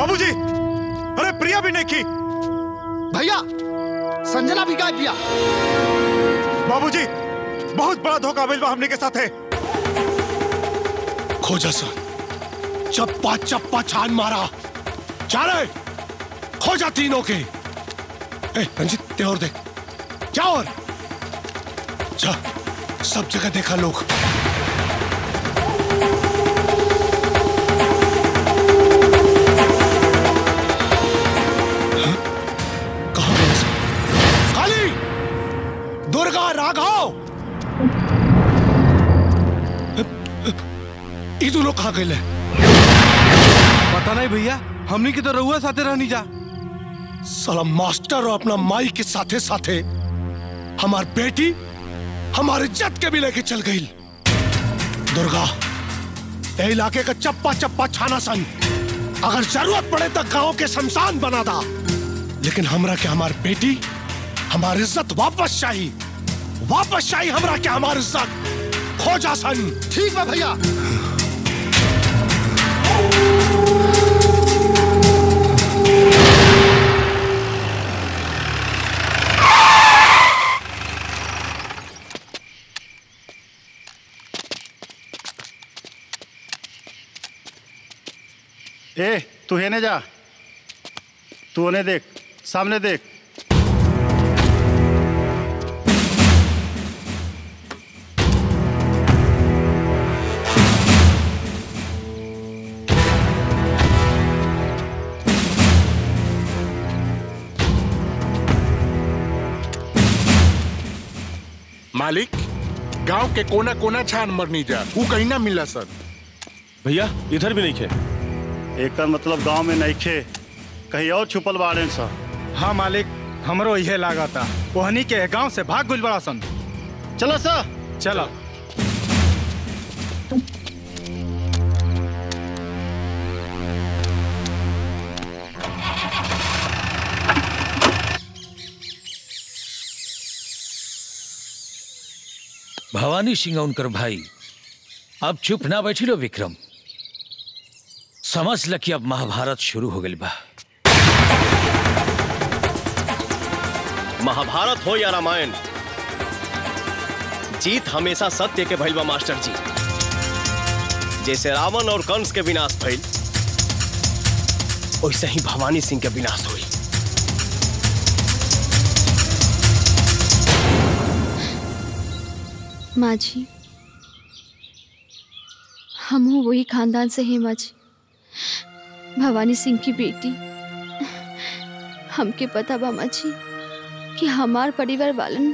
बाबूजी, अरे प्रिया भी नहीं की। भैया संजना भी गायब किया। बाबूजी बहुत बड़ा धोखा मिलवा हमने के साथ है। खोजा सर चप्पा चप्पा छान मारा जा रहे खोजा तीनों के। ए रंजित ते और देख क्या और जा सब जगह देखा लोग। लोग कहाँ गए? पता नहीं भैया, हमने की तो रहुआ साथे रहनी जा। साला मास्टर और अपना माई के साथे साथे हमार बेटी हमारी इज्जत के भी लेके चल गई। दुर्गा ये इलाके का चप्पा चप्पा छाना सन। अगर जरूरत पड़े तो गांव के शमशान बना दा, लेकिन हमरा के हमार बेटी हमारी इज्जत वापस चाहिए। वापस चाहिए हमरा के हमार इज्जत। खोजा सन। ठीक है भैया। ए तू है ने जा, तू उन्हें देख, सामने देख। मालिक गांव के कोना कोना छान मरनी जा, वो कहीं ना मिला सर। भैया इधर भी नहीं खे। एक मतलब गांव में नहीं खे, कहीं और छुपल बाड़े सर। हाँ मालिक हमरो यह लागा था वहनी के गांव से भाग गुल बड़ा सन। चलो सर चलो। भवानी सिंह उनकर भाई अब चुप ना बैठिलो विक्रम, समझ ल कि अब महाभारत शुरू हो गई बा। महाभारत हो या रामायण, जीत हमेशा सत्य के भइल बा मास्टर जी। जैसे रावण और कंस के विनाश भइल, वैसे ही भवानी सिंह के विनाश हुई। माँ जी हम वही खानदान से हैं माँ जी। भवानी सिंह की बेटी हमके पता बामा जी कि हमार परिवार वालन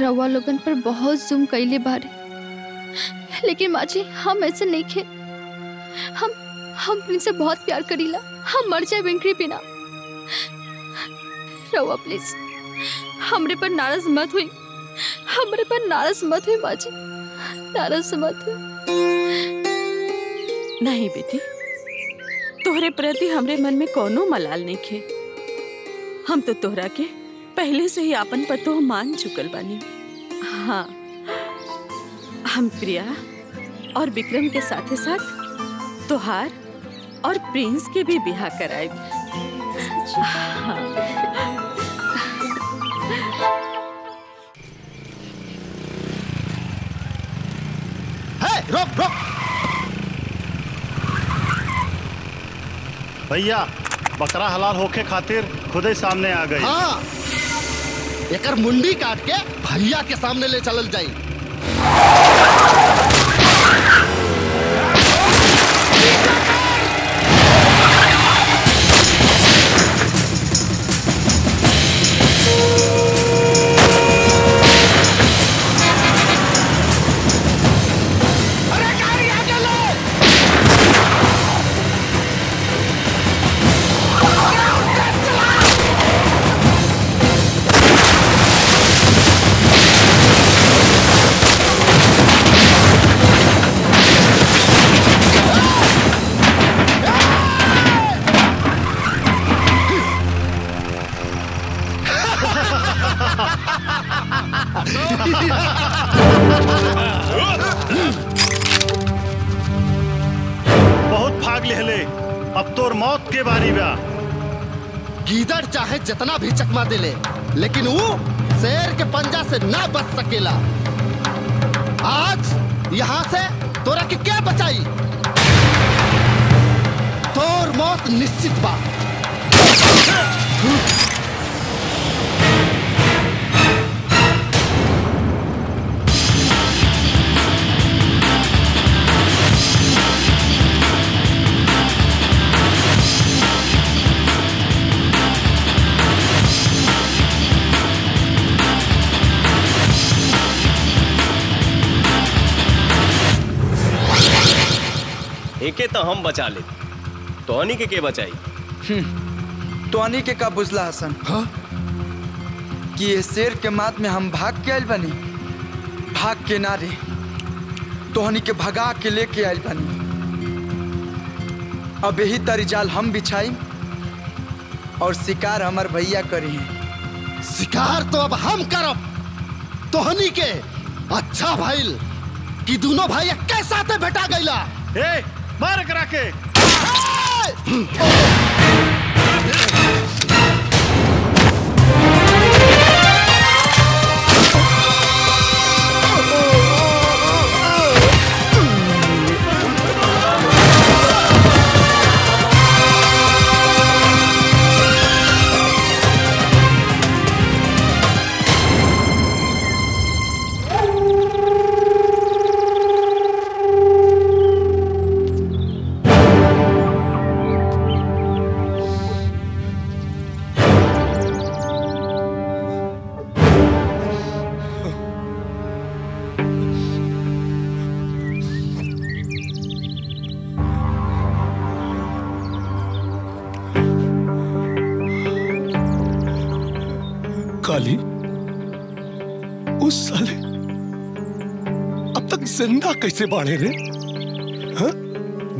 रवा लोगन पर बहुत जुल्म कैले बारे, लेकिन माँ जी हम ऐसे नहीं खे। हम इनसे बहुत प्यार करीला। हम मर जाए बिंकरी बिना। रवा प्लीज हमरे पर नाराज मत हुई, हमरे पर नाराज मत हुई माँ जी, नाराज मत हुई। नहीं बेटी तोहरे प्रति हमरे मन में कोनो मलाल नहीं खे। हम तो तोहरा के पहले से ही आपन पतो मान चुकल बानी। हाँ हम प्रिया और विक्रम के साथे साथ तोहार और प्रिंस के भी बिहा कराए। है रोक रोक भैया, बकरा हलाल होके खातिर खुद ही सामने आ गई। हाँ, एकर मुंडी काट के भैया के सामने ले चलल जाई। अब तोर मौत के बारी बा। गीदड़ चाहे जितना भी चकमा दिले, लेकिन वो शेर के पंजा से ना बच सकेला। आज यहाँ से तोरा की क्या बचाई? तोर मौत निश्चित बा। एके तो हम बचा ले, तोहनी के बचाई? तोहनी के का बुझला हसन हा? कि ये शेर के मात में हम भाग के आयल बनी, भाग के ना रे तोहनी के भगा के लेके आयल बनी। अब यही तरीजाल हम बिछाई और शिकार हमार भैया करी है। शिकार तो अब हम करब तोहनी के। अच्छा भाईल कि दोनों भाई एक साथ बैठा गईला। मार करा के कैसे बाढ़े रे? हा?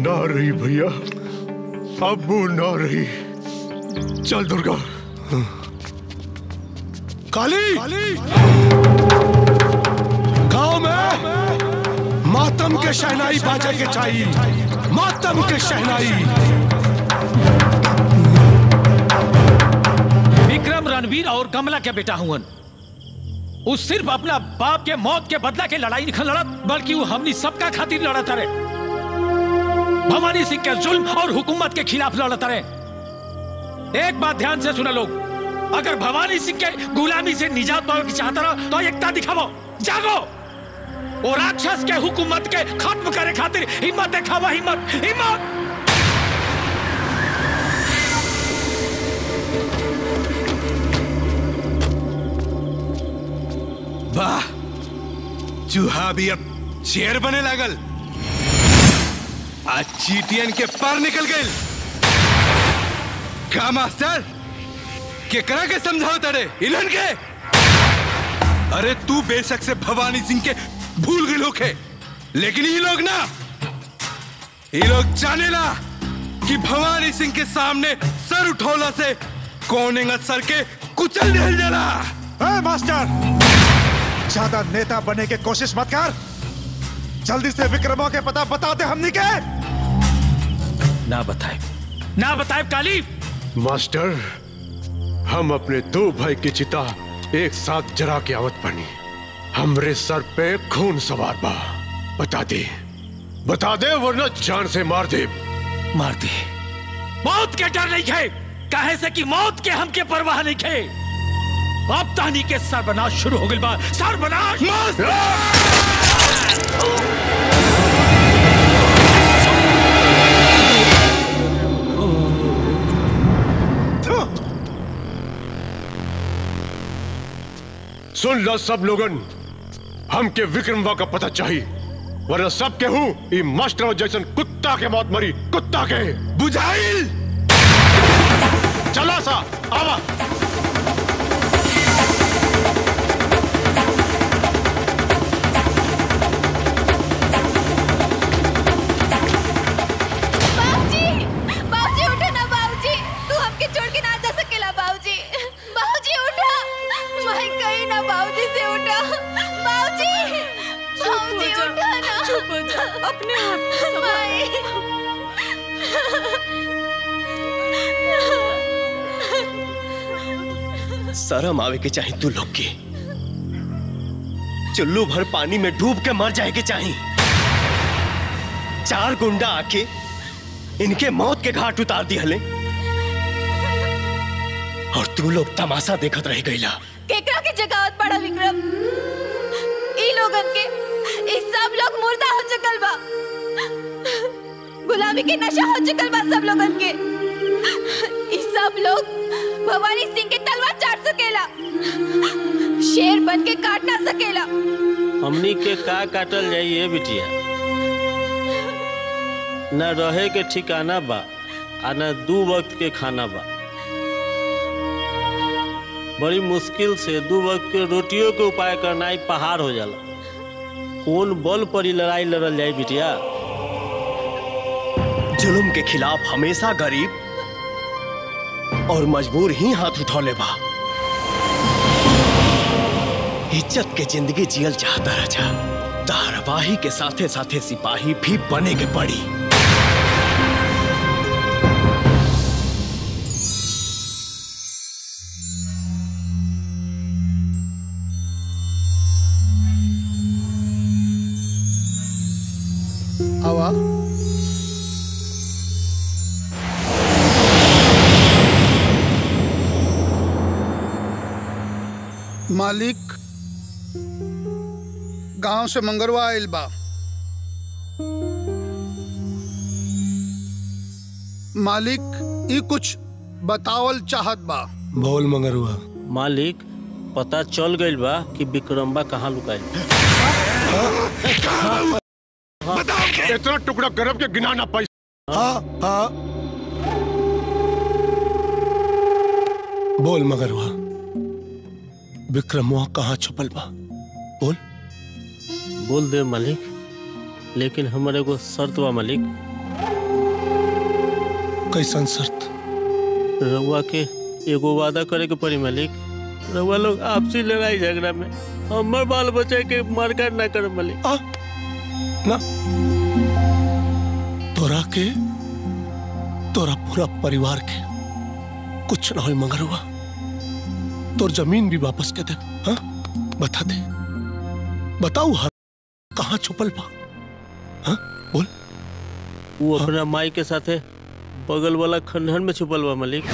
ना रही भैया, अब वो ना रही। चल दुर्गा। हाँ। काली, काली! गांव में मातम के शहनाई बाजे के चाहिए, मातम के शहनाई। विक्रम रणवीर और कमला के बेटा हुआ। वो सिर्फ अपना बाप के मौत के बदला के लड़ाई नहीं लड़त, बल्कि वो हमनी सबका खातिर लड़त रहे। भवानी सिंह के जुल्म और हुकूमत के खिलाफ लड़त रहे। एक बात ध्यान से सुना लोग, अगर भवानी सिंह के गुलामी से निजात पावे की चाहता रहो तो एकता दिखाओ, जागो। वो राक्षस के हुकूमत के खत्म करे खातिर हिम्मत दिखावा, हिम्मत, हिम्मत। वाह, चूहा भी अब शेर बने लागल। आज चीटियन के पार निकल गए। का मास्टर केकरा के समझाओ तड़े इलन के? अरे तू बेशक से भवानी सिंह के भूल गए होखे, लेकिन ये लोग ना, ये लोग जाने ना कि भवानी सिंह के सामने सर उठौला से कोनेंगा सर के कुचल दिल जला। ए मास्टर, ज्यादा नेता बनने की कोशिश मत कर। जल्दी से विक्रमों के पता बता दे। हमने के ना बताए, ना बताए काली। मास्टर, हम अपने दो भाई की चिता एक साथ जरा के आवत बनी। हमरे सर पे खून सवार बा। बता दे वरना जान से मार दे, मार दे। मौत के डर नहीं है, काहे से कि मौत के हमके परवाह नहीं है। अब तानी के सर्वनाश शुरू हो गई बा, सर्वनाश। सुन लो सब लोगन, हमके विक्रमवा का पता चाहिए, वरना सब के हूँ ये मास्टर जैसन कुत्ता के मौत मरी, कुत्ता के। बुझाइल चला सा आवा। अपने आप, माई। शर्म आवे के चाही तू लोग के। चुल्लू भर पानी में डूब के मर जाए के चाही। चार गुंडा आके इनके मौत के घाट उतार दिहले और तू लोग तमाशा देखत रह गईला। केकरा के जगावत पड़ा विक्रम। ई लोगन के ई सब लोग मुर्दा हो चुकल बा। गुलामी के नशा हो चुकल बा सब लोगन के। ई सब लोग भवानी सिंह के तलवार चाट सकेला, शेर बन के काट ना सकेला। हमनी के का काटल जाइए बिटिया, न रहे के ठिकाना बा आ न दू वक्त के खाना बा। बड़ी मुश्किल से दू वक्त के रोटियों के उपाय करना ही पहाड़ हो जाला। कौन बल पर लड़ाई लड़ल जाए बिटिया। जुल्म के खिलाफ हमेशा गरीब और मजबूर ही हाथ उठौले बा। इज्जत के जिंदगी जियल चाहता राजा, धारावाही के साथे साथे सिपाही भी बने के पड़ी। आवा मालिक, गांव से मंगरवा आयल बा। मालिक, ये कुछ बतावल चाहत बा। बोल मंगरवा। मालिक, पता चल गइल बा कि विक्रम बा कहाँ लुकाइल। इतना टुकड़ा गरब के गिना ना पाई। हाँ। बोल मंगरवा, विक्रम वहां कहाँ छुपल बा? बोल बोल दे मालिक, लेकिन हमारे को शर्त बा मालिक। कैसन शर्त? रउआ के एगो वादा करे के पड़ी मालिक। रउआ लोग आपसी लड़ाई झगड़ा में हमार बाल बच्चे के मारकाट ना करे मालिक। ना तोरा के, तोरा पूरा परिवार के कुछ ना हो मगरवा। तोर जमीन भी वापस के दे। हाँ बता दे, बताओ हर कहाँ छुपल बा? हाँ बोल। वो अपना माई के साथे बगल वाला खंडहर में छुपल बा मलिक।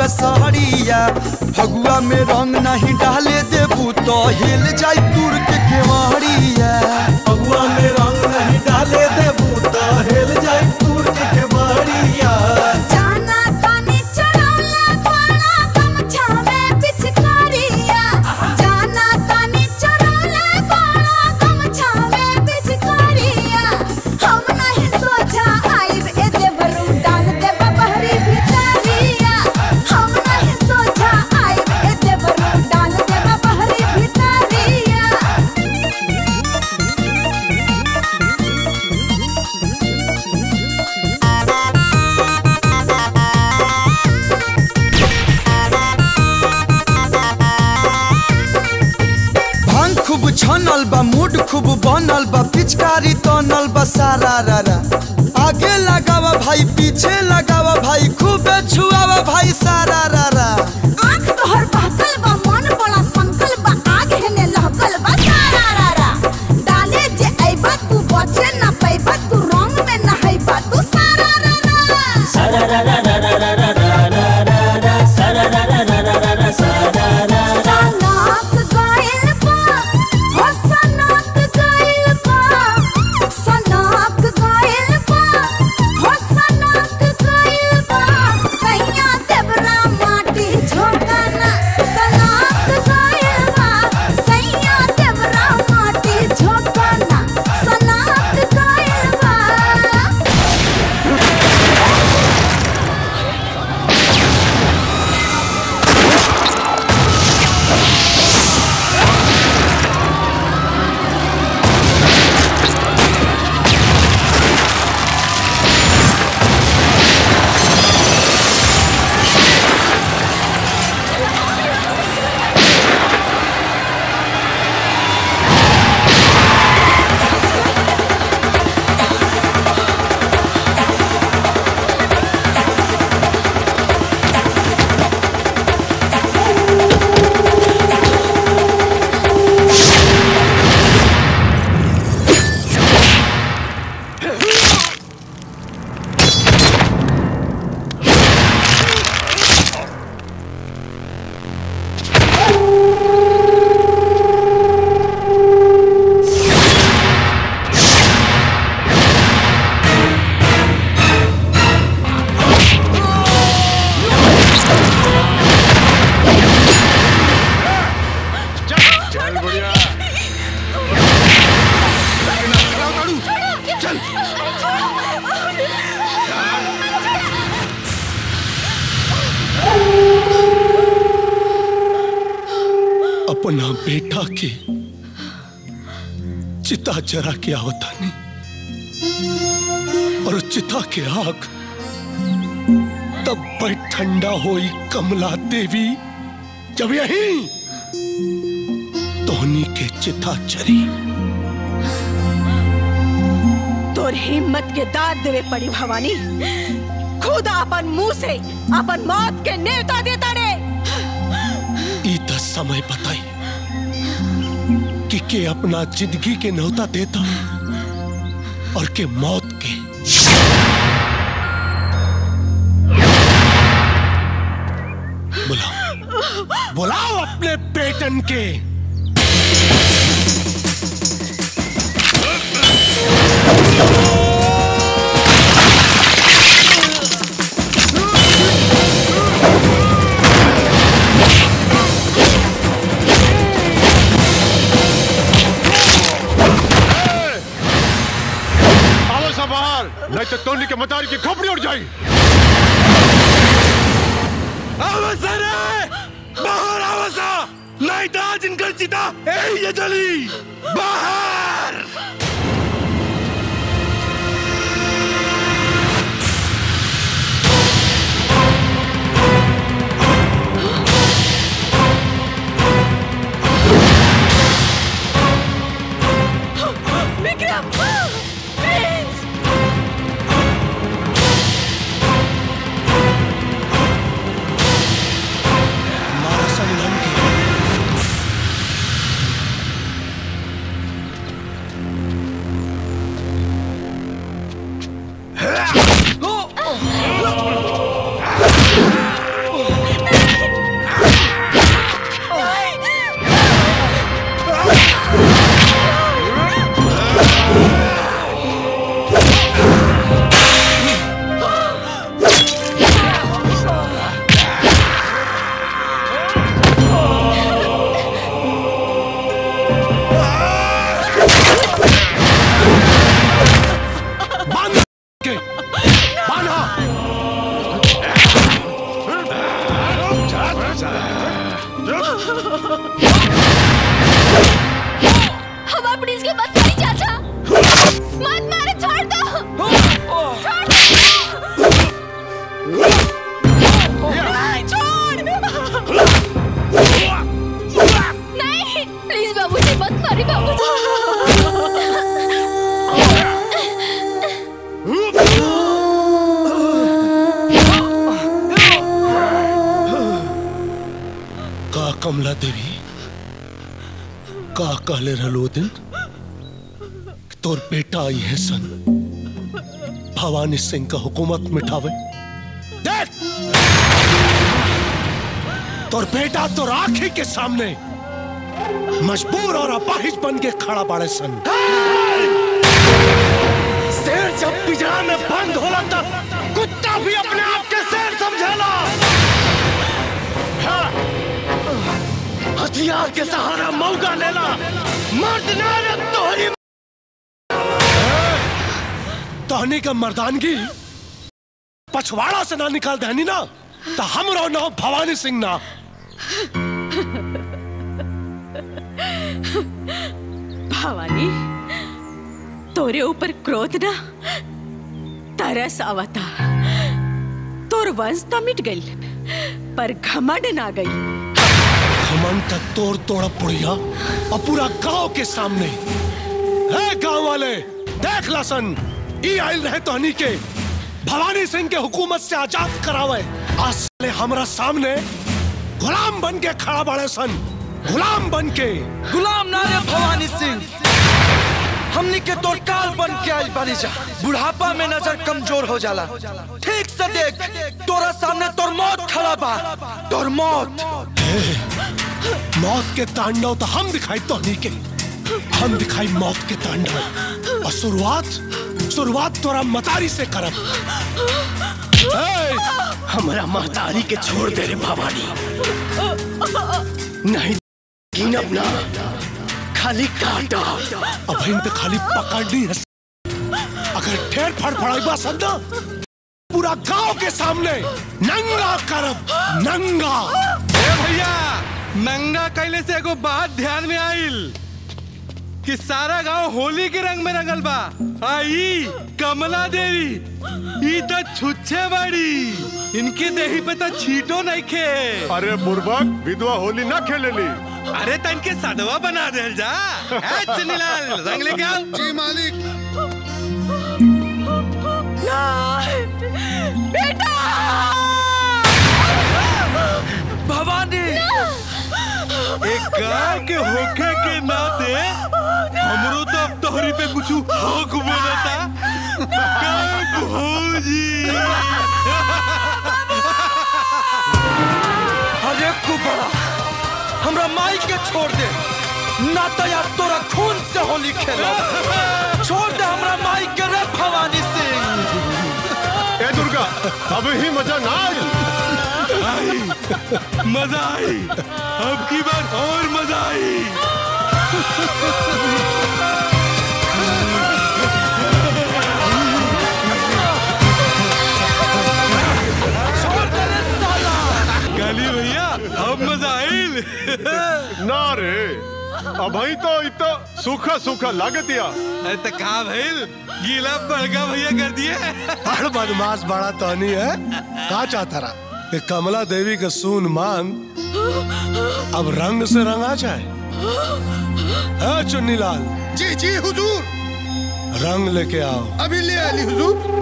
भगुआ साड़िया भगुआ में रंग नहीं डाले देबू तो हिल जाई तुर्क के मारिया भगुआ में रंग नहीं डाले देबू तो हिल जाई तुर्क के मारिया जाना तानी चढ़ौला घोड़ा गमछा में पिचकारिया जाना तानी चढ़ौला घोड़ा गमछा में पिचकारिया हम नहीं सोचा आइब ए देबरू डाल दे बहरी भितारिया हम नहीं सोचा आइब ए देबरू डाल दे बहरी भितारिया भांग खूब छनल बा मूड खूब बनल बा पिचकारी तनल बा सारा रारा आगे लगावा भाई पीछे लगावा भाई खूब छुआवा भाई सारा रारा आँख तोहर बहकल बा मन बड़ा संकल बा आग हेने लहकल बा सारा रारा डाले जे अइबा तू बचे ना पैबा तू रंग में ना हैबा तू सारा रारा सारा रारा रारा रारा रारा सारा रारा रारा रारा सारा रारा जरा के आवता नहीं और चिता के आग तब बैठ ठंडा होई कमला देवी जब यही तोहनी के चिता चरी तोर हिम्मत के दाद देवे पड़ी भवानी खुद अपन मुंह से अपन मौत के नेवता देता रे ई त समय बताई के अपना जिंदगी के न्योता देता और के मौत के बुलाओ बुलाओ अपने पेटन के तोनी के मतारी की खोपड़ी उड़ जाएगी। आवसरे, बाहर आवसा, नहीं तो आज इनकर चिता ये जली, बाहर। विक्रम कमला देवी का काले रलो दिन तोर बेटा आई है सन भवानी सिंह का हुकूमत मिठावे। देख तोर बेटा तोर आंखें के सामने मजबूर और अपाहिज बन के खड़ा पड़े सन। शेर जब पिंजरा में बंद होला तो कुत्ता भी अपने आप के शेर समझेला। हथियार के सहारा मौका लेला मर्द नारद तोहरी तोहनी का मर्दानगी पछवाड़ा से ना निकाल देनी ना तो हमरो ना भवानी सिंह ना। भवानी तोरे ऊपर क्रोध ना तरस आवता। तोर वंश तो मिट गई पर घमंड ना गई। घमंड तोड़ तोड़ा पुड़िया और पूरा गांव के सामने है। गांव वाले देख लासन ई आयल रहे तो हनी के भवानी सिंह के हुकूमत से आजाद करावे। असले हमरा सामने गुलाम बन के खड़ा बड़े सन। गुलाम बन के गुलाम नारे भवानी सिंह हमनी के तोड़ काल बन के आयल बनी जा। बुढ़ापा में नजर कमजोर हो जाला। ठीक से देख तोरा सामने तोर मौत खड़ा बा। तोर मौत मौत के तांडव तो हम दिखाई तोहनी के। हम दिखाई मौत के तांडव और शुरुआत तोरा मतारी से करब। हमारा मतारी के छोड़ दे रे भवानी। नहीं कीन अपना खाली काटा अब इन तो खाली पकड़नी है। अगर ठेर फड़फड़ाई बा संदा पूरा गांव के सामने नंगा करब। नंगा भैया नंगा कहले से एगो बात ध्यान में आइल कि सारा गांव होली के रंग में रंगल बा। आई कमला देवी ई तो छुच्छे बाड़ी इनके देही पे तो छीटो नहीं खे। अरे बुर्बक विधवा होली ना खेलेली। अरे तन के साधवा बना देल जा। ए चनीलाल रंग ले के आओ। जी मालिक। ना बेटा भवानी एक गाय के होके के नाते हमरो तो अब तोहरी पे कुछ हक बोलता जी। अरे कुबड़ा हमरा माई के छोड़ दे ना तो यार तोरा खून से होली खेला। छोड़ दे हमरा माई के रे भवानी सिंह। ए दुर्गा अब ही मजा ना आई। आई मजा आई अब की बार और मजा आई। गाली भैया अब मजा आई ना रे। अब भाई तो इतना सूखा सूखा लागतिया। अरे तो का भइल गीला बड़का भैया कर दिए। बड़ बदमाश बड़ा तोहनी है। का चाहता रहा कमला देवी का सून मांग अब रंग से रंगा जाए। है चुन्नीलाल जी। जी हुजूर रंग लेके आओ। अभी ले आली हुजूर।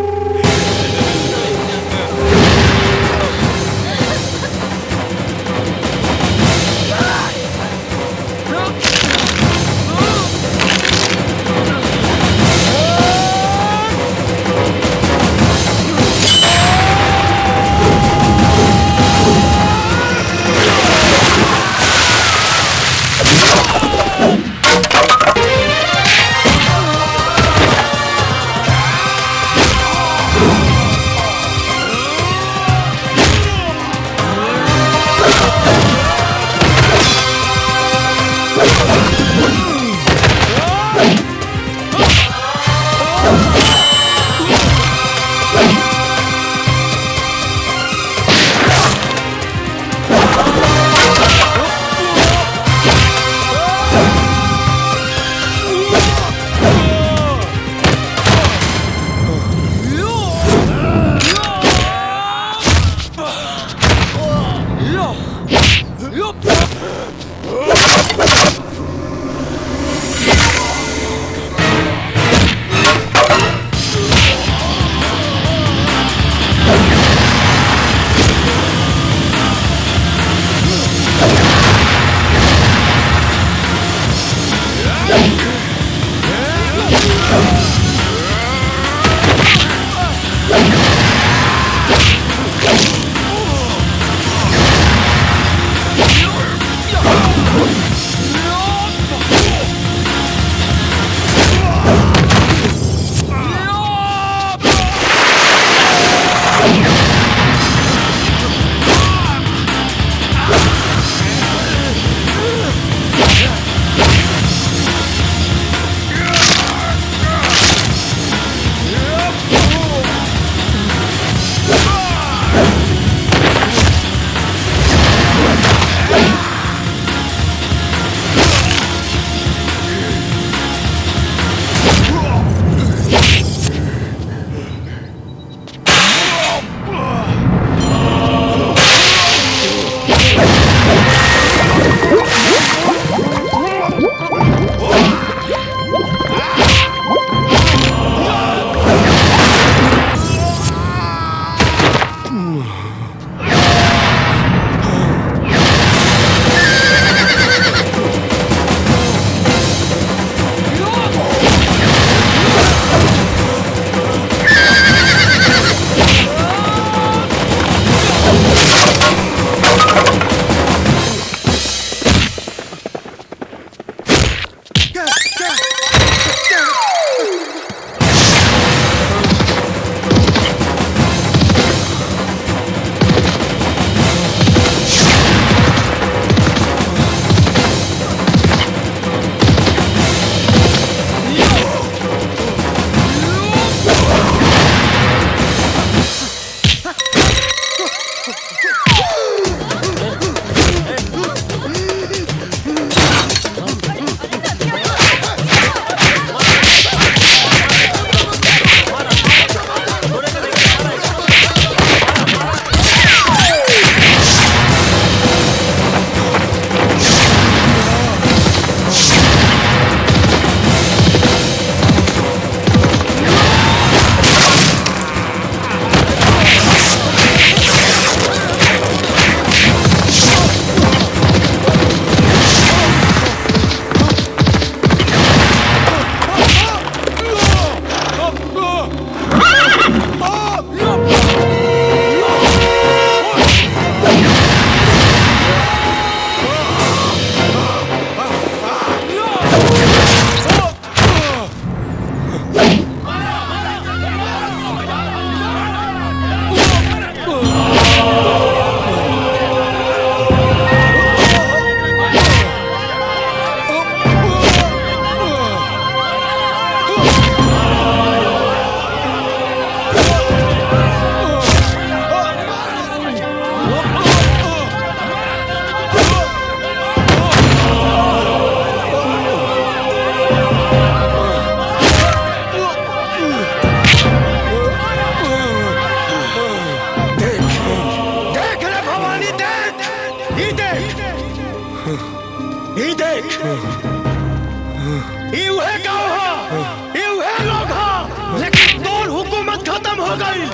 लेकिन तोर हुकूमत खत्म हो गई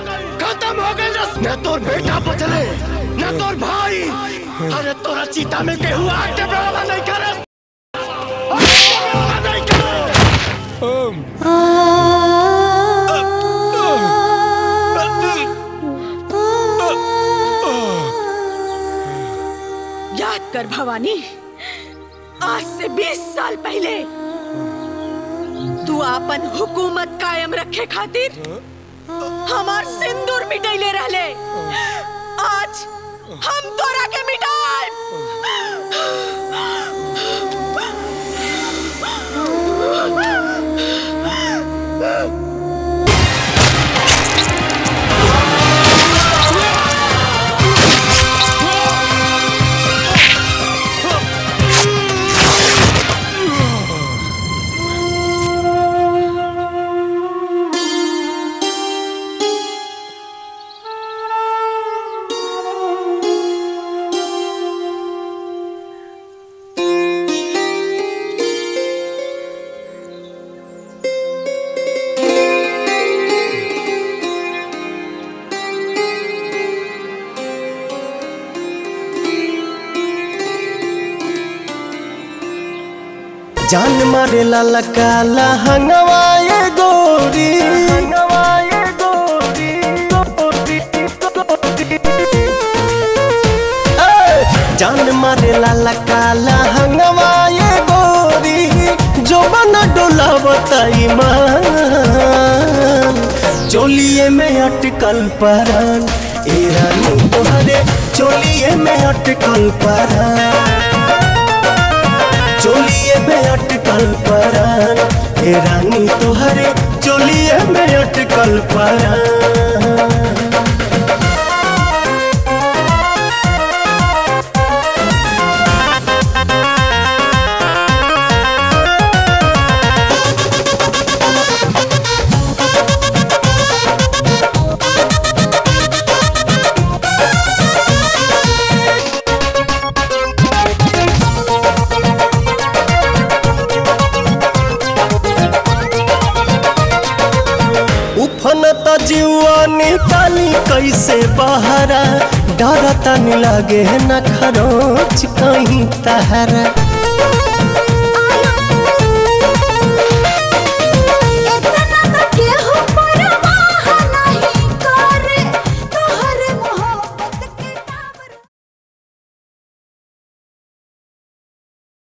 न तोर बेटा बचले न तोर भाई। अरे तोरा चीता में केहू आग के बराबर नहीं करे। याद कर भवानी, आज से 20 साल पहले तू अपन हुकूमत कायम रखे खातिर हमार सिंदूर मिटाई ले रहले। आज हम तोरा के मिटाई। जान मारे लाला काला हंगवाए गोरी, हंगवाए गोरी, जान मारे लाला काला हंगवाए गोरी, जो बना डोला बताई मान, चोलिए में अटकल परान, ए रानी तोहरे चोलिए में अटकल परान, चोलिए में अटकल परान, ए रानी तोहरे चोलिए में अटकल परान। कैसे बहारा डरता नहीं लागे न खरोच कहीं तहरा।